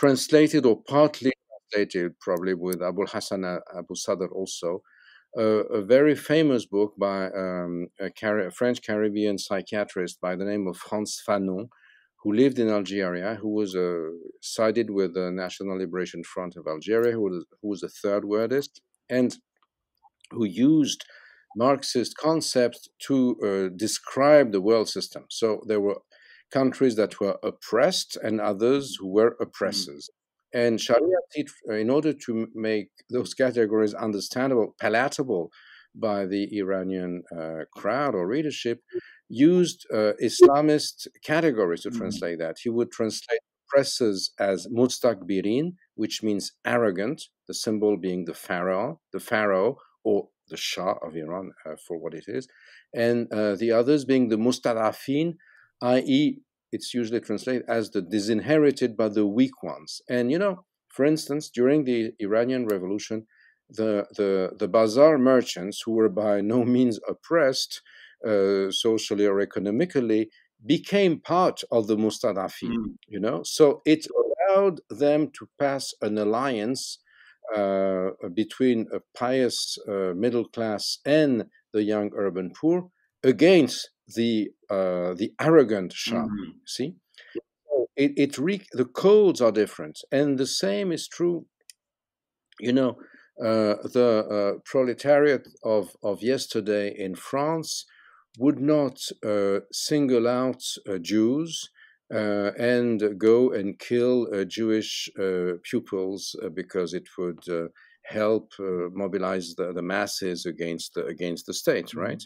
translated or partly translated, probably with Abu Hassan Abu Sadr also, uh, a very famous book by um, a, Car a French Caribbean psychiatrist by the name of Frantz Fanon, who lived in Algeria, who was uh, sided with the National Liberation Front of Algeria, who was, who was a third wordist, and who used Marxist concepts to uh, describe the world system. So there were countries that were oppressed and others who were oppressors. Mm. And Sharia, in order to make those categories understandable, palatable by the Iranian uh, crowd or readership, used uh, Islamist categories to translate that. He would translate oppressors as mustakbirin, which means arrogant, the symbol being the pharaoh, the pharaoh or the Shah of Iran uh, for what it is, and uh, the others being the mustadafin, that is it's usually translated as the disinherited but the weak ones. And, you know, for instance, during the Iranian Revolution, the, the, the bazaar merchants, who were by no means oppressed uh, socially or economically, became part of the mustadafin, mm. you know? So it allowed them to pass an alliance uh, between a pious uh, middle class and the young urban poor against the uh, the arrogant Shah, mm-hmm. see? It, it re- the codes are different. And the same is true, you know, Uh, the uh, proletariat of, of yesterday in France would not uh, single out uh, Jews uh, and go and kill uh, Jewish uh, pupils uh, because it would uh, help uh, mobilize the, the masses against the, against the state, right?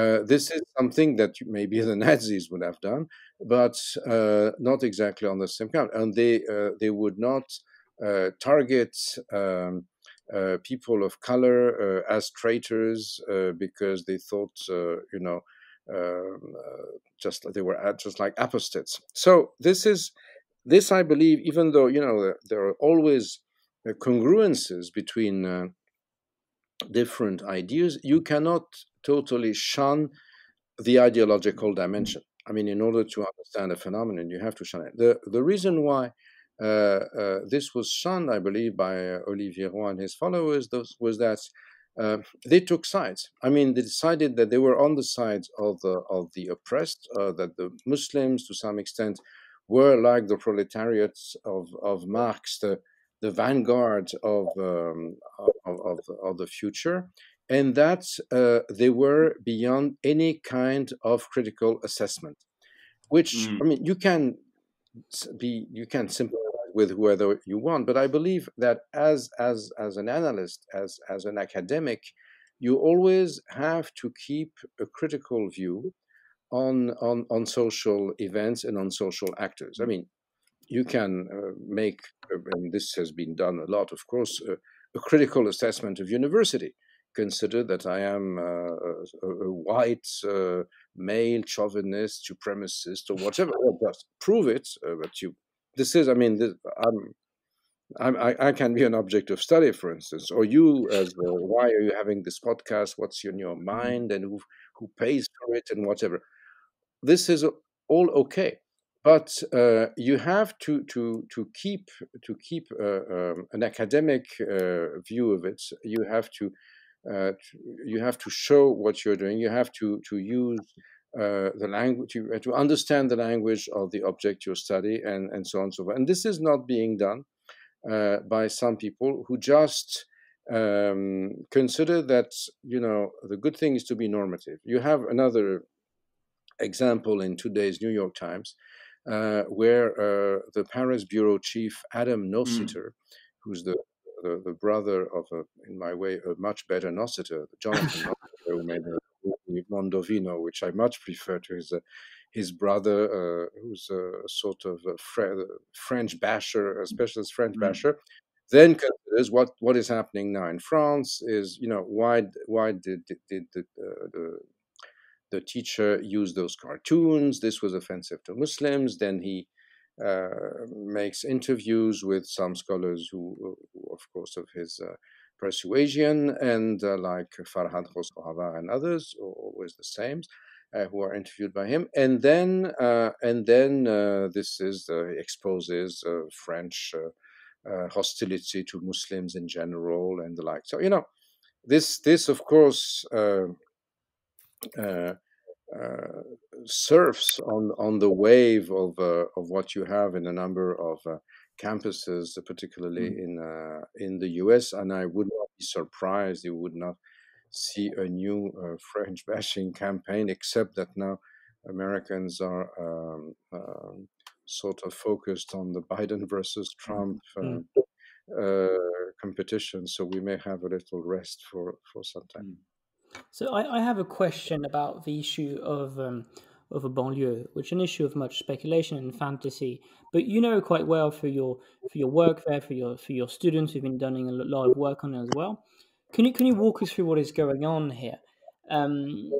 Uh, this is something that maybe the Nazis would have done, but uh, not exactly on the same count. And they, uh, they would not uh, target um, Uh, people of color uh, as traitors uh, because they thought, uh, you know, uh, uh, just they were just like apostates. So this is this, I believe, even though, you know, there are always congruences between uh, different ideas, you cannot totally shun the ideological dimension. I mean, in order to understand a phenomenon, you have to shun it. The, the reason why Uh, uh, this was shunned, I believe, by uh, Olivier Roy and his followers, those, was that uh, they took sides. I mean, they decided that they were on the side of the, of the oppressed, uh, that the Muslims, to some extent, were like the proletariat of, of Marx, the, the vanguard of, um, of, of, of the future, and that uh, they were beyond any kind of critical assessment, which, mm. I mean, you can... Be, you can sympathize with whoever you want, but I believe that as as as an analyst, as as an academic, you always have to keep a critical view on on on social events and on social actors. I mean, you can uh, make, and this has been done a lot, of course, uh, a critical assessment of university. Consider that I am uh, a, a white uh, male chauvinist, supremacist, or whatever. Well, just prove it. Uh, but you, this is, I mean, this, I'm, I'm, I, I can be an object of study, for instance. Or you, as well, why are you having this podcast? What's in your mind, and who who pays for it, and whatever. This is all okay, but uh, you have to to to keep to keep uh, um, an academic uh, view of it. You have to. Uh, you have to show what you're doing. You have to to use uh, the language to, to understand the language of the object you study, and and so on and so forth. And this is not being done uh, by some people who just um, consider that, you know, the good thing is to be normative. You have another example in today's New York Times, uh, where uh, the Paris bureau chief Adam Nossiter, mm. who's the The, the brother of, a, in my way, a much better Nossiter, Jonathan Nossiter, who made the movie Mondovino, which I much prefer to his, uh, his brother, uh, who's a, a sort of a Fre- French basher, a specialist French basher, mm. then considers what, what is happening now in France is, you know, why why did, did, did the, uh, the, the teacher use those cartoons? This was offensive to Muslims. Then he Uh, makes interviews with some scholars who, who of course, of his uh, persuasion, and uh, like Farhad Khosrovavar and others, always the same, uh, who are interviewed by him. And then, uh, and then uh, this is uh, exposes uh, French uh, uh, hostility to Muslims in general and the like. So, you know, this, this of course, uh, uh, uh, surfs on on the wave of uh, of what you have in a number of uh, campuses, particularly mm. in uh, in the U S, and I would not be surprised you would not see a new uh, French bashing campaign, except that now Americans are um, um, sort of focused on the Biden versus Trump uh, mm. uh, competition, so we may have a little rest for for some time. So I, I have a question about the issue of um, of a banlieue, which is an issue of much speculation and fantasy. But you know quite well for your for your work there, for your for your students who've been doing a lot of work on it as well. Can you can you walk us through what is going on here? Um,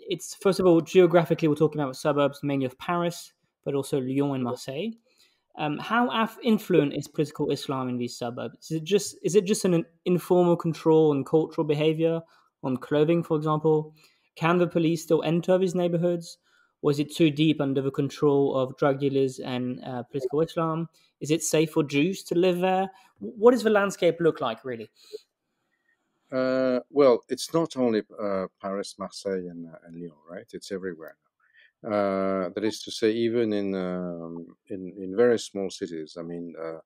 it's first of all geographically we're talking about suburbs mainly of Paris, but also Lyon and Marseille. Um, how af influent is political Islam in these suburbs? Is it just is it just an informal control and cultural behavior on clothing, for example? Can the police still enter these neighborhoods? Or is it too deep under the control of drug dealers and uh, political Islam? Is it safe for Jews to live there? What does the landscape look like, really? Uh, well, it's not only uh, Paris, Marseille, and, uh, and Lyon, right? It's everywhere. Uh, that is to say, even in um, in, in very small cities, I mean, uh,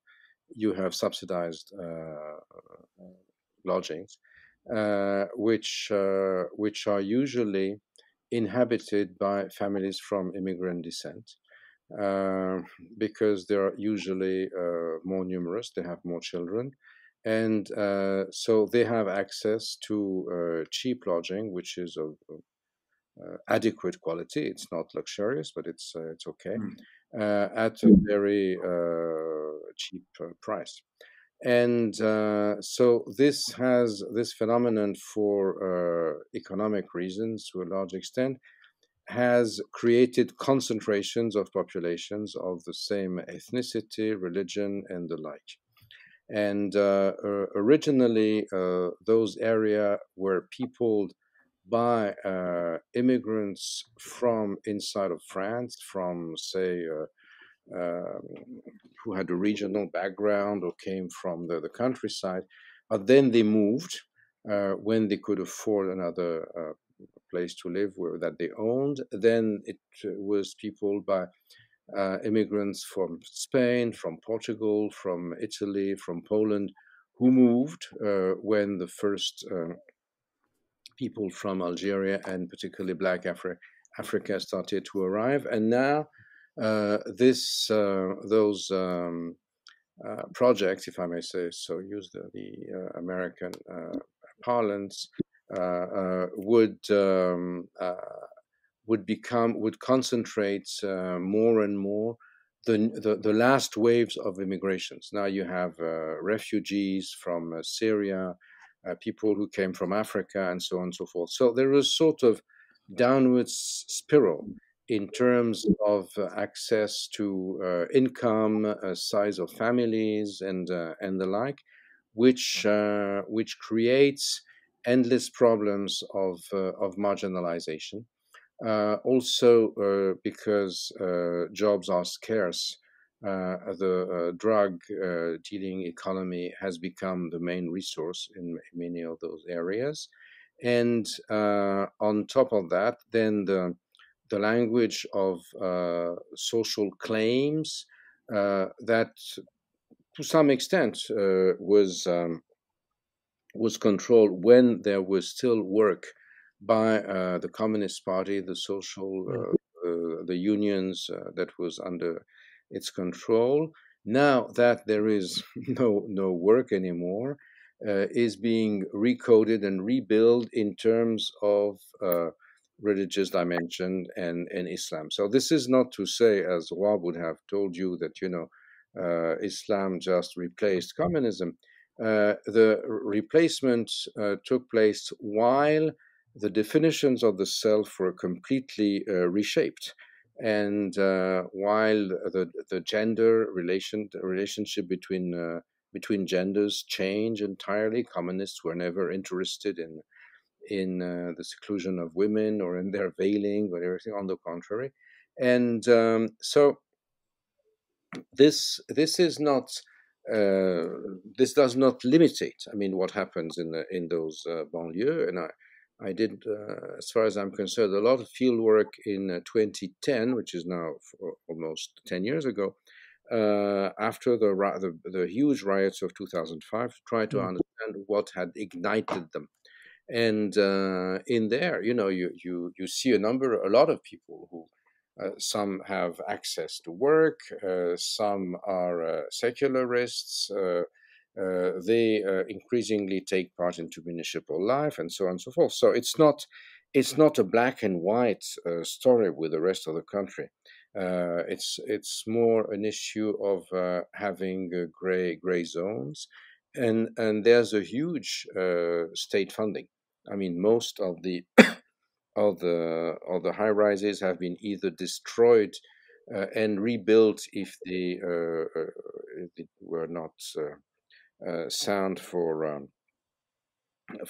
you have subsidized uh, lodgings, Uh, which uh, which are usually inhabited by families from immigrant descent, uh, because they are usually uh, more numerous, they have more children, and uh, so they have access to uh, cheap lodging, which is of uh, adequate quality. It's not luxurious, but it's uh, it's okay, uh, at a very uh, cheap uh, price. And uh, so this has this phenomenon, for uh, economic reasons to a large extent, has created concentrations of populations of the same ethnicity, religion, and the like. And uh, uh, originally, uh, those areas were peopled by uh, immigrants from inside of France, from, say, uh, Uh, who had a regional background or came from the, the countryside, but then they moved uh, when they could afford another uh, place to live where, that they owned. Then it was peopled by uh, immigrants from Spain, from Portugal, from Italy, from Poland, who moved uh, when the first uh, people from Algeria and particularly Black Afri- Africa started to arrive. And now Uh, this uh, those um, uh, projects, if I may say so, use the, the uh, American uh, parlance, uh, uh, would um, uh, would become would concentrate uh, more and more the, the the last waves of immigrations. Now you have uh, refugees from uh, Syria, uh, people who came from Africa, and so on and so forth. So there is a sort of downwards spiral in terms of uh, access to uh, income, uh, size of families, and uh, and the like, which uh, which creates endless problems of uh, of marginalization. Uh, also, uh, because uh, jobs are scarce, uh, the uh, drug uh, dealing economy has become the main resource in many of those areas, and uh, on top of that, then the the language of uh, social claims uh, that, to some extent, uh, was um, was controlled when there was still work by uh, the Communist Party, the social, uh, uh, the unions uh, that was under its control. Now that there is no no work anymore, uh, is being recoded and rebuilt in terms of Uh, religious dimension and, and Islam. So this is not to say, as Roy would have told you, that, you know, uh, Islam just replaced communism. Uh, the replacement uh, took place while the definitions of the self were completely uh, reshaped, and uh, while the, the gender relation, the relationship between, uh, between genders changed entirely. Communists were never interested in in uh, the seclusion of women or in their veiling, but everything on the contrary. And um, so this this is not uh, this does not limitate, I mean, what happens in the, in those uh, banlieues. And I I did, uh, as far as I'm concerned, a lot of field work in uh, twenty ten, which is now almost ten years ago, uh, after the, the the huge riots of two thousand five, to try to understand what had ignited them. And uh, in there, you know, you you you see a number, a lot of people who, uh, some have access to work, uh, some are uh, secularists. Uh, Uh, they uh, increasingly take part into municipal life, and so on and so forth. So it's not, it's not a black and white uh, story with the rest of the country. Uh, it's it's more an issue of uh, having uh, gray gray zones, and and there's a huge uh, state funding. I mean, most of the of the of the high rises have been either destroyed uh, and rebuilt if they, uh, if they were not. Uh, Uh, sound for um,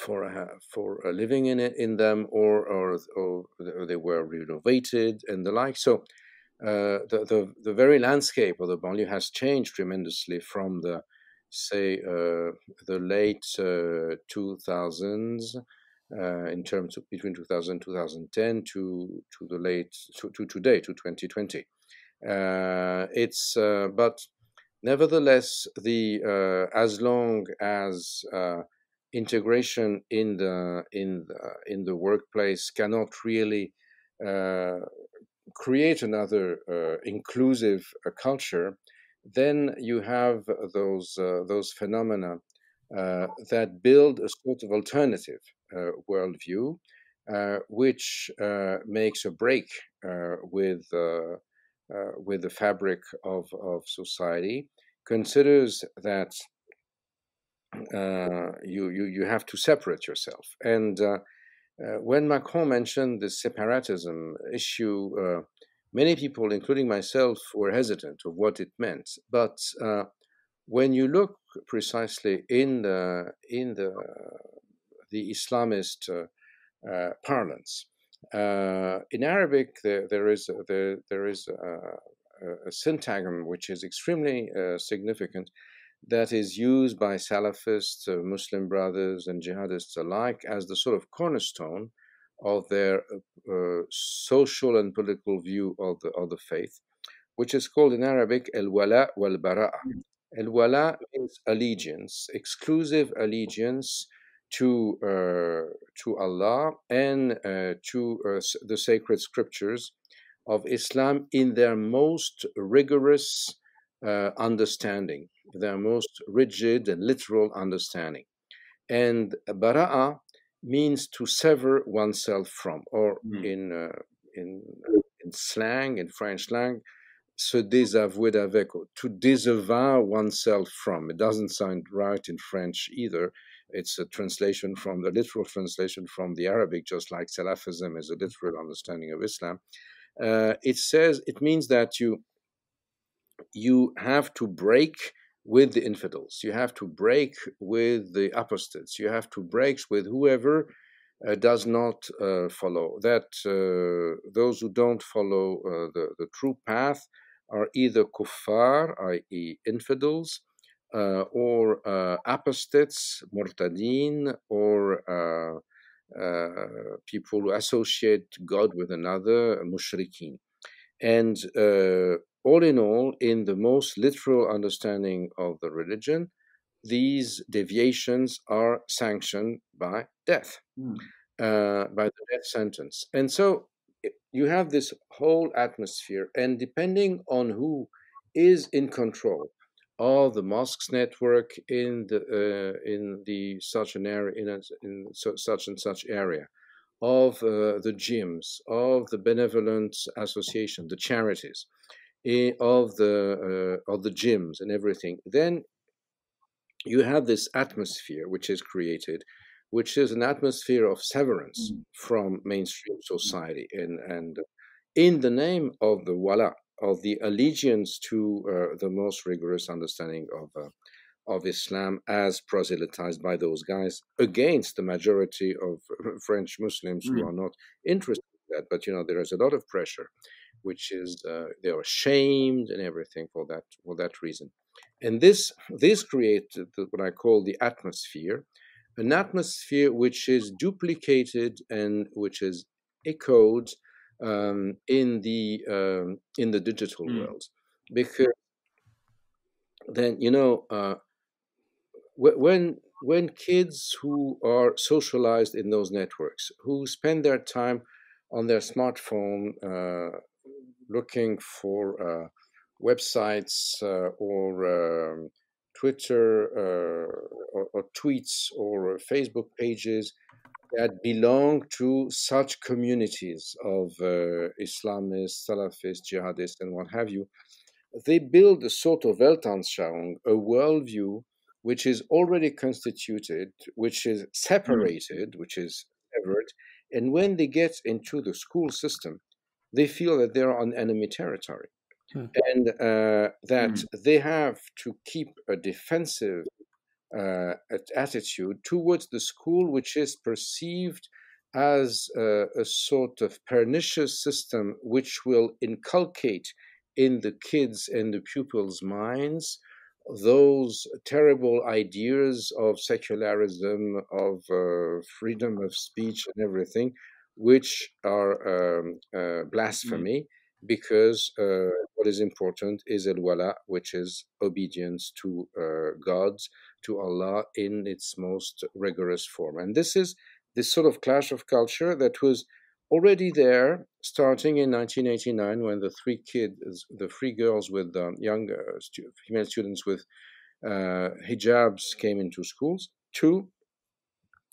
for uh, for uh, living in it, in them, or or or they were renovated and the like. So uh, the, the the very landscape of the banlieue has changed tremendously from the say uh, the late uh, two thousands uh, in terms of between two thousand and twenty ten to to the late to, to today to twenty twenty. Uh, it's uh, but. Nevertheless, the uh, as long as uh, integration in the in the, in the workplace cannot really uh, create another uh, inclusive uh, culture, then you have those uh, those phenomena uh, that build a sort of alternative uh, worldview, uh, which uh, makes a break uh, with. Uh, Uh, with the fabric of, of society, considers that uh, you, you, you have to separate yourself. And uh, uh, when Macron mentioned the separatism issue, uh, many people, including myself, were hesitant of what it meant. But uh, when you look precisely in the, in the, the Islamist uh, uh, parlance, Uh, in Arabic, there, there is there there is a, a syntagm which is extremely uh, significant, that is used by Salafists, uh, Muslim brothers, and jihadists alike as the sort of cornerstone of their uh, social and political view of the of the faith, which is called in Arabic al-wala wal-bara'a. Al-wala is allegiance, exclusive allegiance. To uh, to Allah and uh, to uh, the sacred scriptures of Islam in their most rigorous uh, understanding, their most rigid and literal understanding. And bara'a means to sever oneself from, or mm. in, uh, in in slang, in French slang, se désavouer d'avec, to disavow oneself from. It doesn't sound right in French either. It's a translation from the literal translation from the Arabic, just like Salafism is a literal understanding of Islam. Uh, it says, it means that you, you have to break with the infidels. You have to break with the apostates. You have to break with whoever uh, does not uh, follow. That uh, those who don't follow uh, the, the true path are either kuffar, that is infidels, Uh, or uh, apostates, murtadeen, or uh, uh, people who associate God with another, mushrikeen. And uh, all in all, in the most literal understanding of the religion, these deviations are sanctioned by death, mm. uh, by the death sentence. And so you have this whole atmosphere, and depending on who is in control, all the mosques network in the uh, in the such an area in, a, in so, such and such area, of uh, the gyms, of the benevolent association, the charities, eh, of the uh, of the gyms and everything. Then you have this atmosphere which is created, which is an atmosphere of severance from mainstream society, and and in the name of the wala, of the allegiance to uh, the most rigorous understanding of uh, of Islam as proselytized by those guys against the majority of French Muslims mm. who are not interested in that. But, you know, there is a lot of pressure, which is uh, they are shamed and everything for that for that reason. And this, this created what I call the atmosphere, an atmosphere which is duplicated and which is echoed um, in the um, in the digital mm. world, because then you know uh, when when kids who are socialized in those networks, who spend their time on their smartphone uh, looking for uh, websites uh, or um, Twitter uh, or, or tweets or Facebook pages that belong to such communities of uh, Islamists, Salafists, jihadists, and what have you, they build a sort of Weltanschauung, a worldview which is already constituted, which is separated, mm. which is severed, and when they get into the school system, they feel that they're on enemy territory. And uh, that mm. they have to keep a defensive uh, attitude towards the school, which is perceived as uh, a sort of pernicious system which will inculcate in the kids and the pupils' minds those terrible ideas of secularism, of uh, freedom of speech and everything, which are um, uh, blasphemy. Mm. Because uh, what is important is al-wala, which is obedience to uh, God, to Allah in its most rigorous form. And this is this sort of clash of culture that was already there, starting in nineteen eighty-nine, when the three kids, the three girls with um, young uh, stu- female students with uh, hijabs came into schools. Two,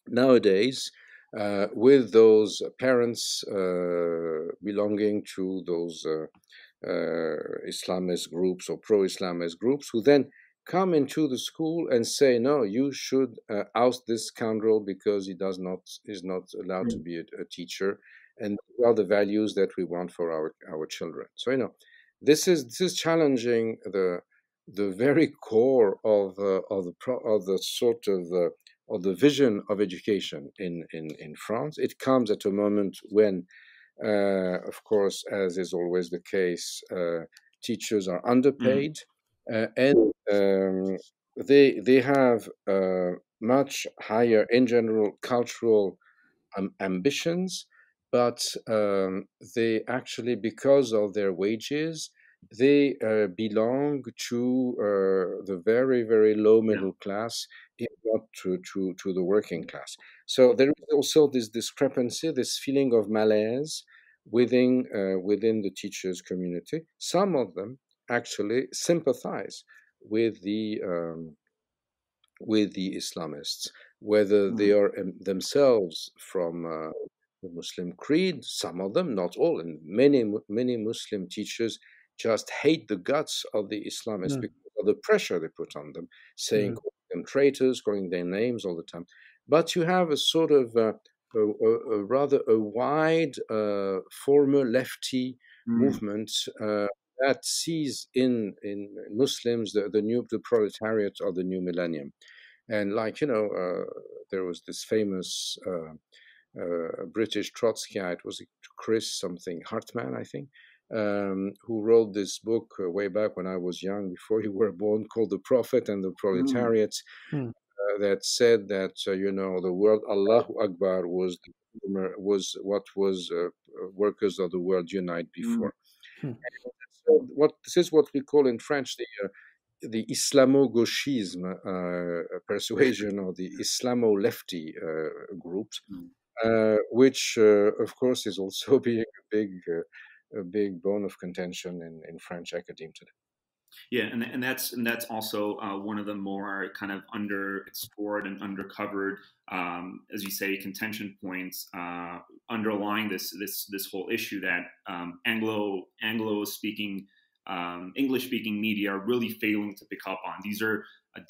nowadays, Uh, with those parents uh, belonging to those uh, uh, Islamist groups or pro-Islamist groups, who then come into the school and say, no, you should uh, oust this scoundrel because he does not is not allowed mm-hmm. to be a, a teacher, and these are the values that we want for our, our children. So, you know, this is this is challenging the the very core of uh, of the pro, of the sort of uh, or the vision of education in, in, in France. It comes at a moment when, uh, of course, as is always the case, uh, teachers are underpaid, mm. uh, and um, they, they have uh, much higher, in general, cultural um, ambitions, but um, they actually, because of their wages, they uh, belong to uh, the very, very low middle class, if not to, to, to the working class. So there is also this discrepancy, this feeling of malaise within, uh, within the teachers' community. Some of them actually sympathize with the, um, with the Islamists, whether mm-hmm. they are um, themselves from uh, the Muslim creed, some of them, not all, and many, many Muslim teachers just hate the guts of the Islamists mm. because of the pressure they put on them, saying, mm. calling them traitors, calling their names all the time. But you have a sort of uh, a, a, a rather a wide uh, former lefty mm. movement uh, that sees in in Muslims the, the new the proletariat of the new millennium. And like, you know, uh, there was this famous uh, uh, British Trotskyite, was it Chris something, Hartman, I think, Um, who wrote this book uh, way back when I was young, before you were born, called The Prophet and the Proletariat, mm. uh, that said that, uh, you know, the word Allahu Akbar was was what was uh, workers of the world unite before. Mm. So what, this is what we call in French the, uh, the Islamo-gauchisme uh, persuasion, or the Islamo-lefty uh, groups, mm. uh, which, uh, of course, is also being a big... Uh, a big bone of contention in, in French academia today. Yeah, and and that's and that's also uh, one of the more kind of underexplored and undercovered, um, as you say, contention points uh, underlying this this this whole issue, that um, Anglo Anglo speaking um, English speaking media are really failing to pick up on. These are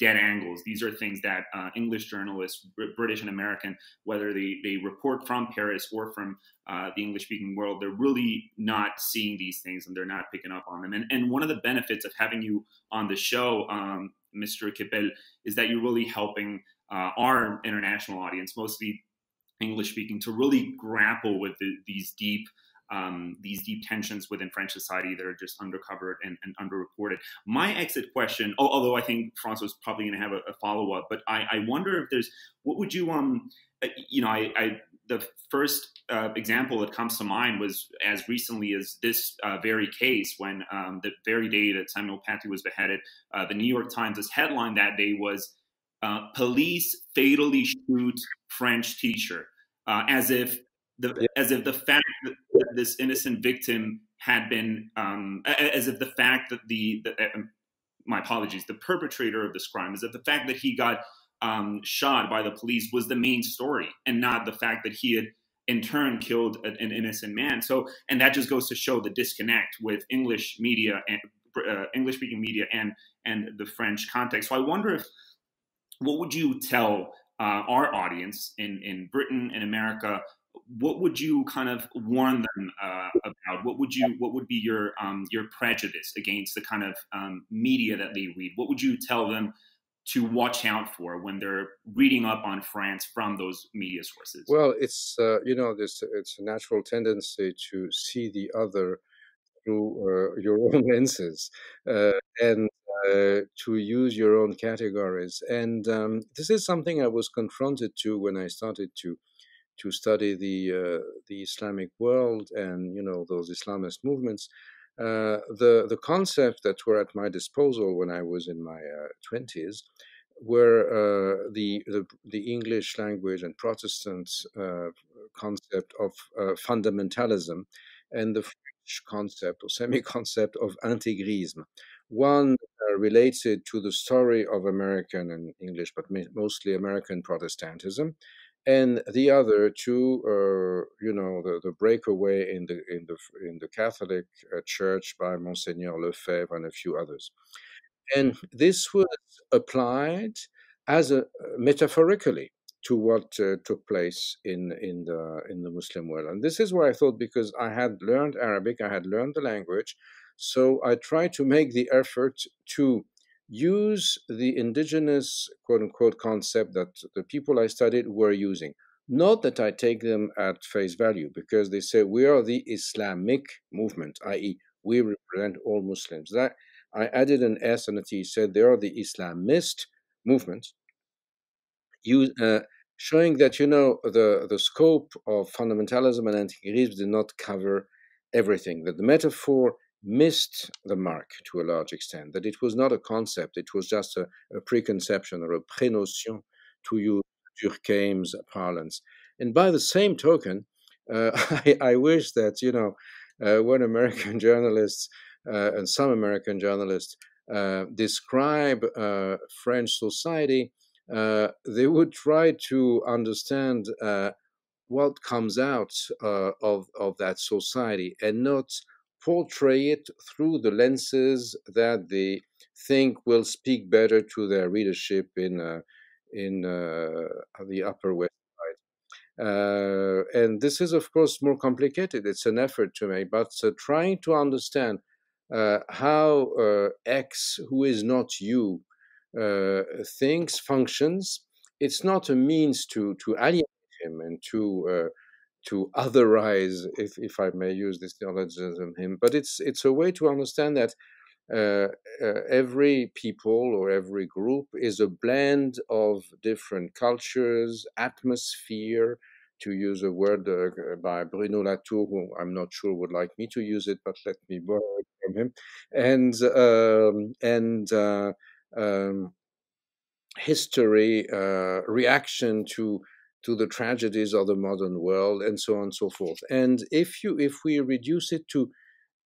dead angles. These are things that uh, English journalists, br- British and American, whether they, they report from Paris or from uh, the English-speaking world, they're really not seeing these things and they're not picking up on them. And, and one of the benefits of having you on the show, um, Mister Kepel, is that you're really helping uh, our international audience, mostly English-speaking, to really grapple with the, these deep um, these deep tensions within French society that are just undercovered and, and underreported. My exit question, oh, although I think François probably going to have a, a follow-up, but I, I wonder if there's, what would you, um, you know, I, I the first uh, example that comes to mind was as recently as this uh, very case, when um, the very day that Samuel Paty was beheaded, uh, the New York Times' headline that day was, uh, police fatally shoot French teacher, uh, as if the yeah. as if the fact that this innocent victim had been, um, as if the fact that the, the uh, my apologies, the perpetrator of this crime, as if the fact that he got um, shot by the police was the main story, and not the fact that he had in turn killed an, an innocent man. So, and that just goes to show the disconnect with English media and uh, English-speaking media and and the French context. So I wonder if, what would you tell uh, our audience in, in Britain and America? What would you kind of warn them uh, about? What would you, what would be your um, your prejudice against the kind of um, media that they read? What would you tell them to watch out for when they're reading up on France from those media sources? Well, it's uh, you know, this it's a natural tendency to see the other through uh, your own lenses, uh, and uh, to use your own categories. And um, this is something I was confronted to when I started to to study the uh, the Islamic world and, you know, those Islamist movements. Uh, the the concepts that were at my disposal when I was in my uh, twenties were uh, the, the the English language and Protestant uh, concept of uh, fundamentalism, and the concept or semi-concept of integrism. One uh, related to the story of American and English, but mostly American Protestantism, and the other to uh, you know, the, the breakaway in the in the in the Catholic uh, Church by Monseigneur Lefebvre and a few others. And this was applied as a metaphorically to what uh, took place in in the in the Muslim world. And this is why I thought, because I had learned Arabic, I had learned the language, so I tried to make the effort to use the indigenous quote-unquote concept that the people I studied were using. Not that I take them at face value, because they say we are the Islamic movement, that is we represent all Muslims. That I added an S and a T, said they are the Islamist movement, you, uh, showing that, you know, the, the scope of fundamentalism and anti-Greece did not cover everything, that the metaphor missed the mark to a large extent, that it was not a concept, it was just a, a preconception or a prénotion, to use Durkheim's parlance. And by the same token, uh, I, I wish that, you know, uh, when American journalists uh, and some American journalists uh, describe uh, French society, uh, they would try to understand uh, what comes out uh, of, of that society, and not portray it through the lenses that they think will speak better to their readership in uh, in uh, the Upper West Side. Uh, and this is, of course, more complicated. It's an effort to make, but uh, trying to understand uh, how uh, X, who is not you, uh, thinks, functions. It's not a means to to alienate him and to uh, to otherize, if, if I may use this neologism, him, but it's it's a way to understand that uh, uh, every people or every group is a blend of different cultures, atmosphere, to use a word uh, by Bruno Latour, who I'm not sure would like me to use it, but let me borrow it from him, and, um, and uh, um, history, uh, reaction to to the tragedies of the modern world, and so on and so forth. And if you, if we reduce it to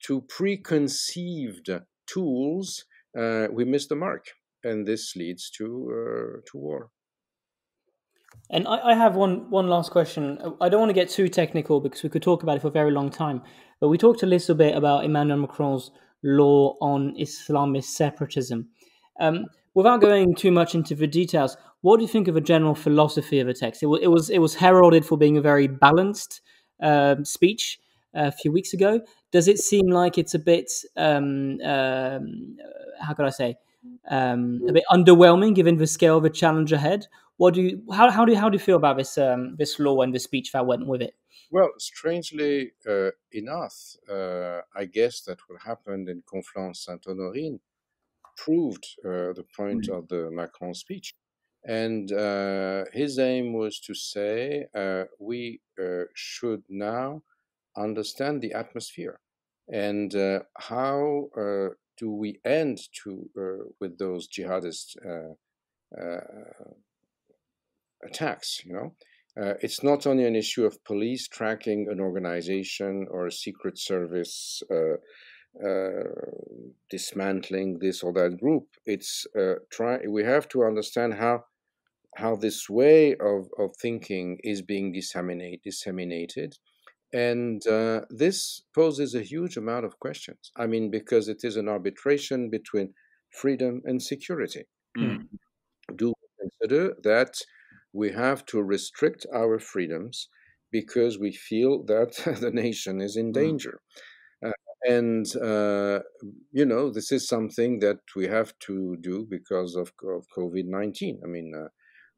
to preconceived tools, uh, we miss the mark, and this leads to uh, to war. And I, I have one one last question. I don't want to get too technical because we could talk about it for a very long time. But we talked a little bit about Emmanuel Macron's law on Islamist separatism. Um, without going too much into the details, what do you think of a general philosophy of the text? It was it was, it was heralded for being a very balanced uh, speech a few weeks ago. Does it seem like it's a bit, um, uh, how could I say, um, a bit underwhelming given the scale of the challenge ahead? What do you, how how do you, how do you feel about this um, this law and the speech that went with it? Well, strangely uh, enough, uh, I guess that what happened in Conflans-Sainte-Honorine proved uh, the point mm-hmm. of the Macron speech. And uh, his aim was to say uh, we uh, should now understand the atmosphere. And uh, how uh, do we end to, uh, with those jihadist uh, uh, attacks, you know? Uh, it's not only an issue of police tracking an organization or a secret service uh, uh, dismantling this or that group. It's uh, try. We have to understand how how this way of of thinking is being disseminate, disseminated, and uh, this poses a huge amount of questions. I mean, because it is an arbitration between freedom and security. Mm. Do we consider that? We have to restrict our freedoms because we feel that the nation is in danger. Uh, and, uh, you know, this is something that we have to do because of, of COVID nineteen. I mean, uh,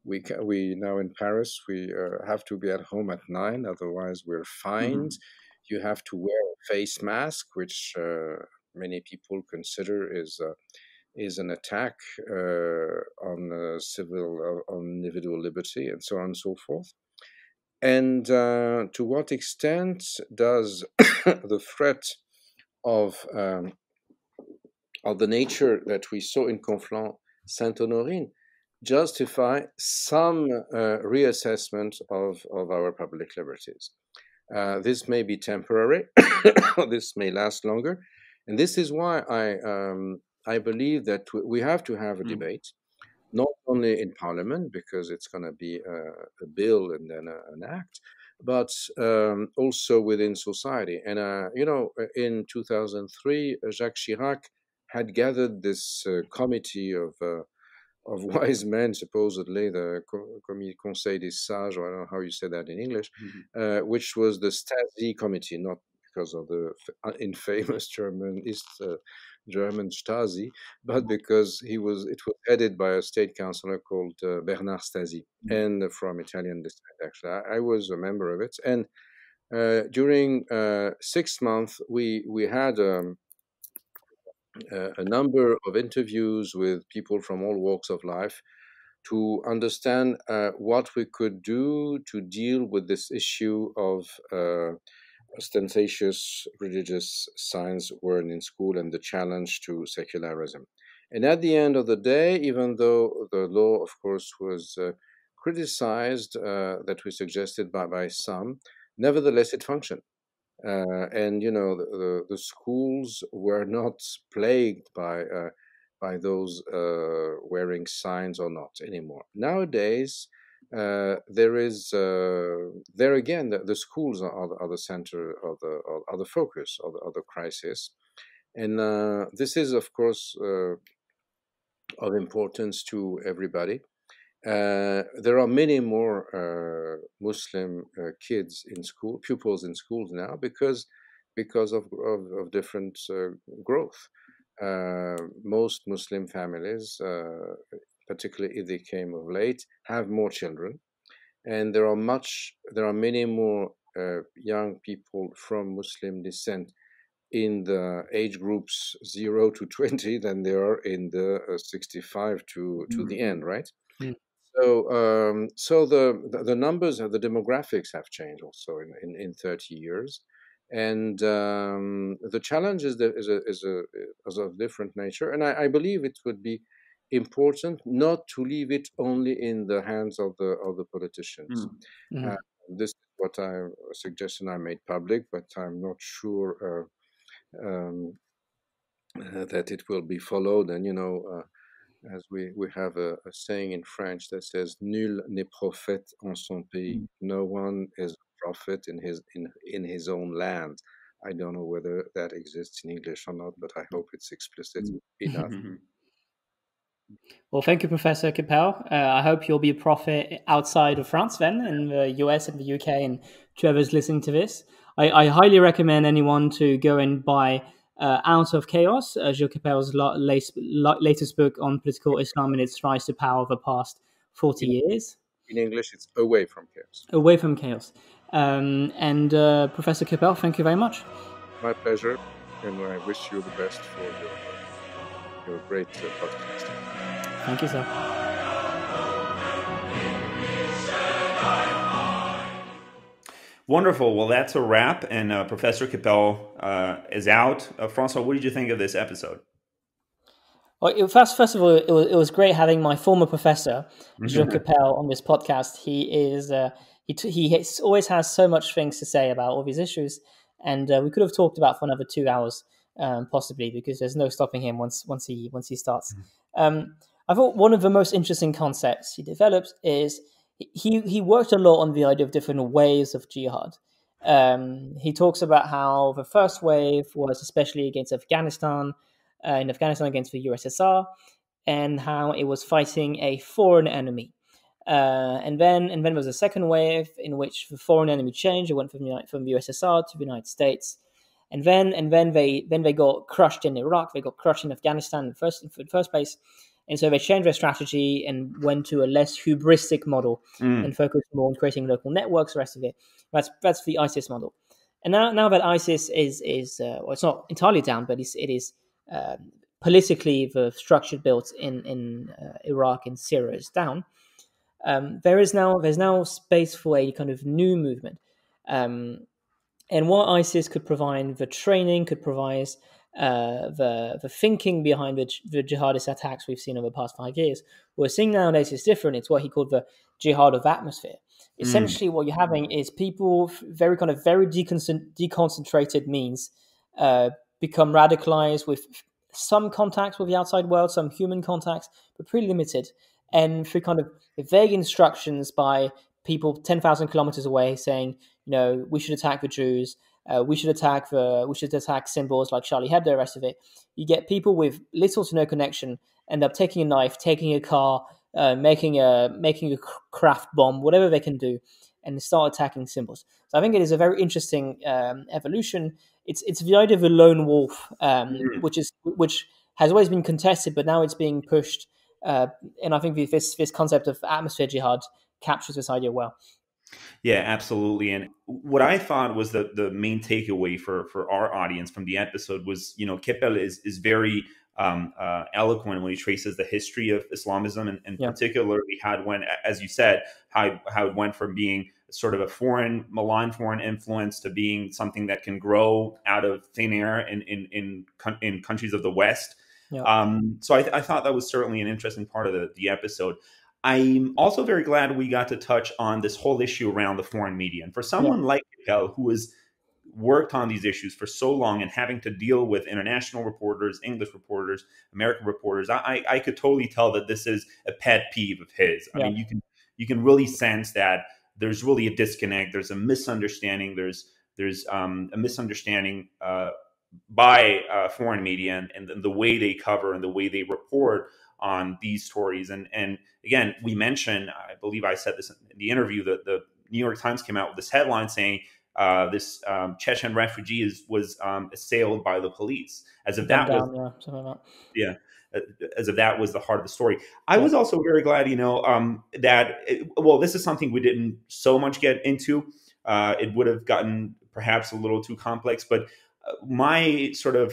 we can, we now in Paris, we uh, have to be at home at nine, otherwise we're fined. Mm-hmm. You have to wear a face mask, which uh, many people consider is... Uh, is an attack uh, on uh, civil, uh, on individual liberty, and so on and so forth. And uh, to what extent does the threat of um, of the nature that we saw in Conflans-Sainte-Honorine justify some uh, reassessment of, of our public liberties? Uh, this may be temporary, this may last longer, and this is why I... Um, I believe that we have to have a debate, not only in Parliament, because it's going to be a, a bill and then a, an act, but um, also within society. And, uh, you know, in two thousand three, Jacques Chirac had gathered this uh, committee of uh, of wise men, supposedly, the Conseil des Sages, or I don't know how you say that in English, mm-hmm. uh, which was the STASI committee, not because of the infamous German East uh, German Stasi, but because he was it was headed by a state councillor called uh, Bernard Stasi, mm-hmm. and from Italian descent. Actually, I, I was a member of it, and uh, during uh, six months we we had um, a, a number of interviews with people from all walks of life to understand uh, what we could do to deal with this issue of uh, ostentatious religious signs weren't in school and the challenge to secularism. And at the end of the day, even though the law, of course, was uh, criticized, uh, that we suggested by, by some, nevertheless, it functioned. Uh, and, you know, the, the, the schools were not plagued by, uh, by those uh, wearing signs or not anymore. Nowadays, Uh, there is uh, there again the, the schools are, are, are the center of the are the focus of the, of the crisis, and uh, this is of course uh, of importance to everybody. Uh, there are many more uh, Muslim uh, kids in school, pupils in schools now because because of of, of different uh, growth. Uh, most Muslim families, Uh, particularly if they came of late, have more children, and there are much, there are many more uh, young people from Muslim descent in the age groups zero to twenty than there are in the uh, sixty-five to to mm. the end, right? Mm. So, um, so the the numbers of the demographics have changed also in in, in thirty years, and um, the challenge is the, is a is a is of different nature, and I, I believe it would be important not to leave it only in the hands of the of the politicians. Mm-hmm. Uh, this is what I a suggestion I made public, but I'm not sure uh, um, uh, that it will be followed. And you know, uh, as we we have a, a saying in French that says "Nul n'est prophète en son pays." Mm-hmm. No one is a prophet in his in in his own land. I don't know whether that exists in English or not, but I hope it's explicit mm-hmm. enough. Well, thank you, Professor Kepel. Uh, I hope you'll be a prophet outside of France then, in the U S and the U K, and to whoever's listening to this. I, I highly recommend anyone to go and buy uh, Out of Chaos, uh, Gilles Kepel's la- lace, la- latest book on political Islam and its rise to power over the past forty in, years. In English, it's Away from Chaos. Away from Chaos. Um, and uh, Professor Kepel, thank you very much. My pleasure, and I wish you the best for your, your great uh, podcast. Thank you, sir. Wonderful. Well, that's a wrap, and uh, Professor Kepel uh, is out. Uh, Francois, what did you think of this episode? Well, it, first, first of all, it was, it was great having my former professor, mm-hmm. Gilles Kepel, on this podcast. He is uh, he he always has so much things to say about all these issues, and uh, we could have talked about for another two hours, um, possibly, because there's no stopping him once once he once he starts. Mm-hmm. um, I thought one of the most interesting concepts he developed is he he worked a lot on the idea of different waves of jihad. Um, he talks about how the first wave was especially against Afghanistan. Uh, in Afghanistan against the U S S R, and how it was fighting a foreign enemy. Uh, and then and then there was a second wave in which the foreign enemy changed. It went from, from the U S S R to the United States. And then and then they then they got crushed in Iraq. They got crushed in Afghanistan in the first, in the first place. And so they changed their strategy and went to a less hubristic model mm. and focused more on creating local networks, the rest of it. That's, that's the ISIS model. And now, now that ISIS is, is uh, well, it's not entirely down, but it's, it is, Uh, politically, the structure built in in uh, Iraq and Syria is down. Um, there is now there's now space for a kind of new movement, um, and what ISIS could provide, the training could provide, uh, the the thinking behind the, the jihadist attacks we've seen over the past five years. What we're seeing nowadays is different. It's what he called the jihad of atmosphere. Essentially, mm. what you're having is people very kind of very deconcent- deconcentrated means. Uh, become radicalized with some contacts with the outside world, some human contacts, but pretty limited. And through kind of vague instructions by people ten thousand kilometers away saying, you know, we should attack the Jews, uh, we should attack the, we should attack symbols like Charlie Hebdo, the rest of it. You get people with little to no connection end up taking a knife, taking a car, uh, making a making a craft bomb, whatever they can do, and start attacking symbols. So I think it is a very interesting um, evolution. It's it's the idea of a lone wolf, um, mm. which is which has always been contested, but now it's being pushed. Uh, and I think this this concept of atmosphere jihad captures this idea well. Yeah, absolutely. And what I thought was the the main takeaway for for our audience from the episode was, you know, Kepel is is very um, uh, eloquent when he traces the history of Islamism, and, and yeah. particularly how it went, as you said, how how it went from being sort of a foreign, malign foreign influence to being something that can grow out of thin air in in in, in countries of the West. Yeah. Um, so I, th I thought that was certainly an interesting part of the, the episode. I'm also very glad we got to touch on this whole issue around the foreign media. And for someone yeah. like Kepel, who has worked on these issues for so long and having to deal with international reporters, English reporters, American reporters, I, I, I could totally tell that this is a pet peeve of his. I yeah. mean, you can you can really sense that there's really a disconnect. There's a misunderstanding. There's there's um, a misunderstanding uh, by uh, foreign media and, and the, the way they cover and the way they report on these stories. And and again, we mentioned, I believe I said this in the interview, that the New York Times came out with this headline saying uh, this um, Chechen refugee is, was um, assailed by the police, as if that down, was yeah, something like that. yeah. as if that was the heart of the story. I was also very glad, you know, um, that, it, well, this is something we didn't so much get into. Uh, it would have gotten perhaps a little too complex, but my sort of,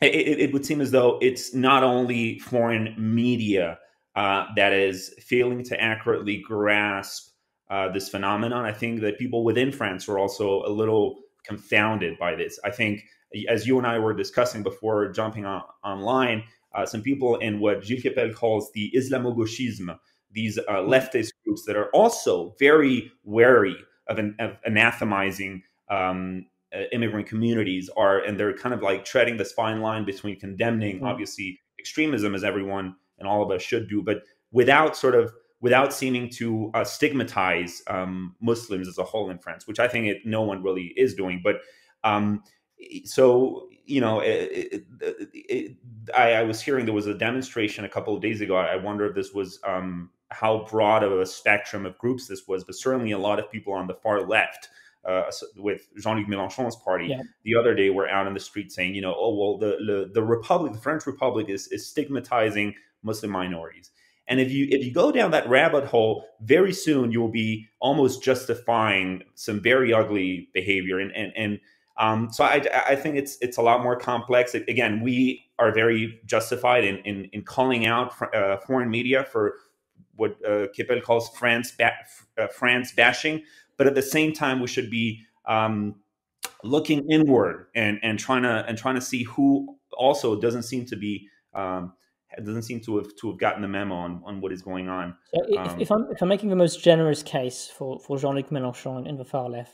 it, it would seem as though it's not only foreign media uh, that is failing to accurately grasp uh, this phenomenon. I think that people within France were also a little confounded by this. I think, as you and I were discussing before jumping on, online, Uh, some people in what Gilles Kepel calls the Islamo-gauchisme, these uh, leftist groups that are also very wary of, an, of anathemizing um, uh, immigrant communities, are, and they're kind of like treading this fine line between condemning, mm-hmm. obviously, extremism, as everyone and all of us should do, but without sort of, without seeming to uh, stigmatize um, Muslims as a whole in France, which I think it, no one really is doing. But um, so... You know, it, it, it, I, I was hearing there was a demonstration a couple of days ago. I wonder if this was um, how broad of a spectrum of groups this was, but certainly a lot of people on the far left uh, with Jean-Luc Mélenchon's party yeah. the other day were out in the street saying, you know, oh, well, the, the, the Republic, the French Republic is, is stigmatizing Muslim minorities. And if you if you go down that rabbit hole, very soon you will be almost justifying some very ugly behavior. And and and um, so I I think it's it's a lot more complex. Again, we are very justified in in, in calling out uh, foreign media for what uh, Kepel calls France ba uh, France bashing, but at the same time we should be um, looking inward and and trying to and trying to see who also doesn't seem to be. Um, It doesn't seem to have to have gotten the memo on, on what is going on. So if, um, if I'm if I'm making the most generous case for, for Jean-Luc Mélenchon and the far left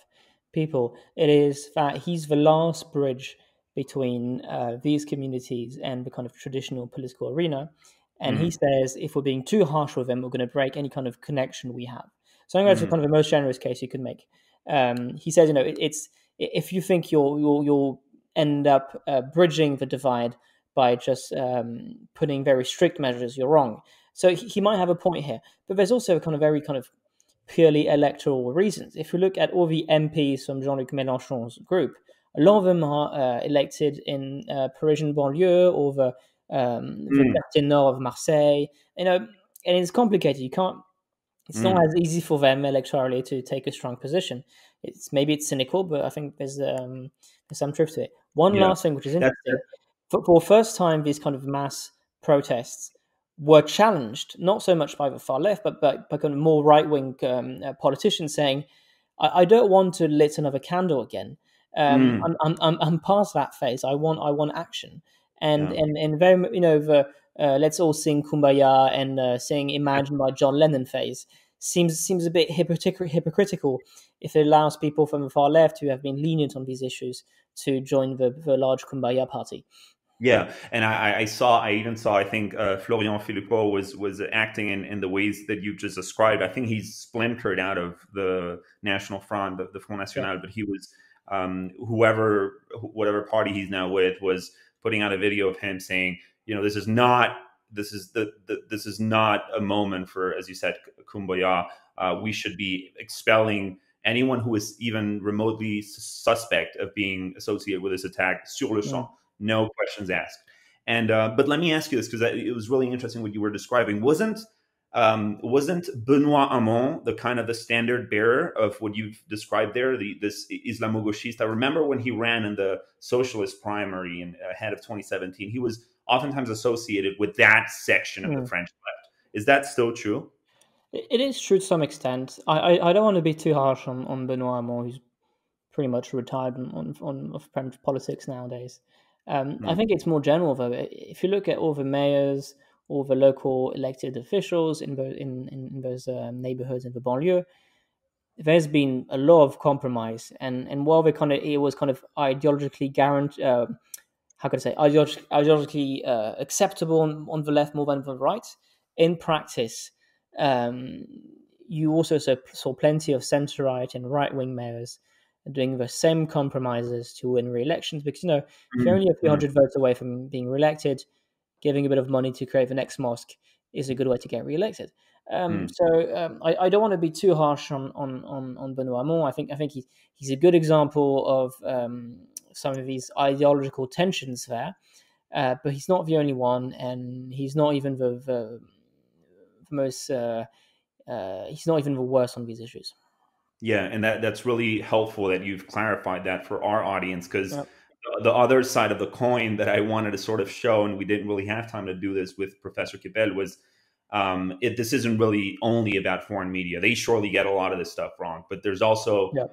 people, it is that he's the last bridge between uh, these communities and the kind of traditional political arena. And mm-hmm. he says if we're being too harsh with them, we're going to break any kind of connection we have. So I think that's mm-hmm. kind of the most generous case you could make. Um, he says, you know, it, it's if you think you'll you'll, you'll end up uh, bridging the divide by just um, putting very strict measures, you're wrong. So he, he might have a point here, but there's also a kind of very kind of purely electoral reasons. If you look at all the M Ps from Jean-Luc Mélenchon's group, a lot of them are uh, elected in uh, Parisian banlieue or the um, mm. the Nord of Marseille. You know, and it's complicated. You can't. It's mm. not as easy for them electorally to take a strong position. It's maybe it's cynical, but I think there's um, there's some truth to it. One yeah. last thing, which is interesting. For the first time, these kind of mass protests were challenged, not so much by the far left, but by, by kind of more right-wing um, uh, politicians saying, I, I don't want to lit another candle again. Um, mm. I'm, I'm, I'm, I'm past that phase. I want I want action. And, yeah. and, and very, you know, the uh, let's all sing Kumbaya and uh, sing Imagine by John Lennon phase seems seems a bit hypocritical, hypocritical if it allows people from the far left who have been lenient on these issues to join the, the large Kumbaya party. Yeah, and I, I saw, I even saw, I think uh, Florian Philippot was was acting in, in the ways that you just described. I think he's splintered out of the National Front, the, the Front National, yeah. but he was, um, whoever, whatever party he's now with, was putting out a video of him saying, you know, this is not, this is the, the this is not a moment for, as you said, Kumbaya. Uh, we should be expelling anyone who is even remotely suspect of being associated with this attack sur le champ. Yeah. No questions asked. And uh, but let me ask you this, because it was really interesting what you were describing. Wasn't um, wasn't Benoît Hamon the kind of the standard bearer of what you've described there? The, this Islamo-gauchist. I remember when he ran in the socialist primary in ahead of twenty seventeen. He was oftentimes associated with that section of mm. the French left. Is that still true? It is true to some extent. I I, I don't want to be too harsh on, on Benoît Hamon, who's pretty much retired on on of French politics nowadays. Um, no. I think it's more general, though. If you look at all the mayors, all the local elected officials in those, in, in those uh, neighborhoods in the banlieue, there's been a lot of compromise. And and while they kind of it was kind of ideologically guaranteed, uh, how could I say, ideologically, ideologically uh, acceptable on, on the left more than the right, in practice, um, you also saw, saw plenty of center right and right wing mayors doing the same compromises to win re-elections, because, you know, mm-hmm. if you're only a few hundred votes away from being re-elected, giving a bit of money to create the next mosque is a good way to get re-elected. Um, mm. So um, I, I don't want to be too harsh on on on, on Benoît Hamon. I think I think he's he's a good example of um, some of these ideological tensions there, uh, but he's not the only one, and he's not even the the, the most uh, uh, he's not even the worst on these issues. Yeah, and that, that's really helpful that you've clarified that for our audience, because yep. the, the other side of the coin that I wanted to sort of show, and we didn't really have time to do this with Professor Kepel, was um, it, this isn't really only about foreign media. They surely get a lot of this stuff wrong, but there's also yep.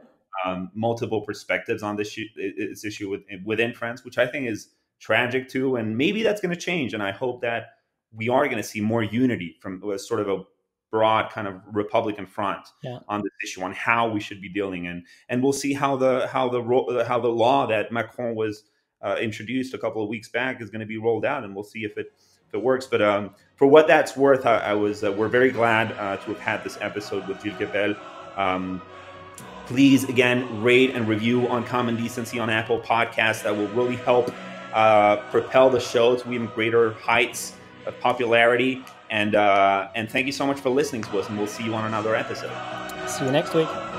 um, multiple perspectives on this, this issue with, within France, which I think is tragic too, and maybe that's going to change, and I hope that we are going to see more unity from uh, sort of a broad kind of Republican front yeah. on this issue, on how we should be dealing, and and we'll see how the how the how the law that Macron was uh, introduced a couple of weeks back is going to be rolled out, and we'll see if it if it works. But um, for what that's worth, I, I was uh, we're very glad uh, to have had this episode with Gilles Kepel. Um, please again rate and review Uncommon Decency on Apple Podcasts. That will really help uh, propel the show to even greater heights of popularity. And, uh, and thank you so much for listening to us, and we'll see you on another episode. See you next week.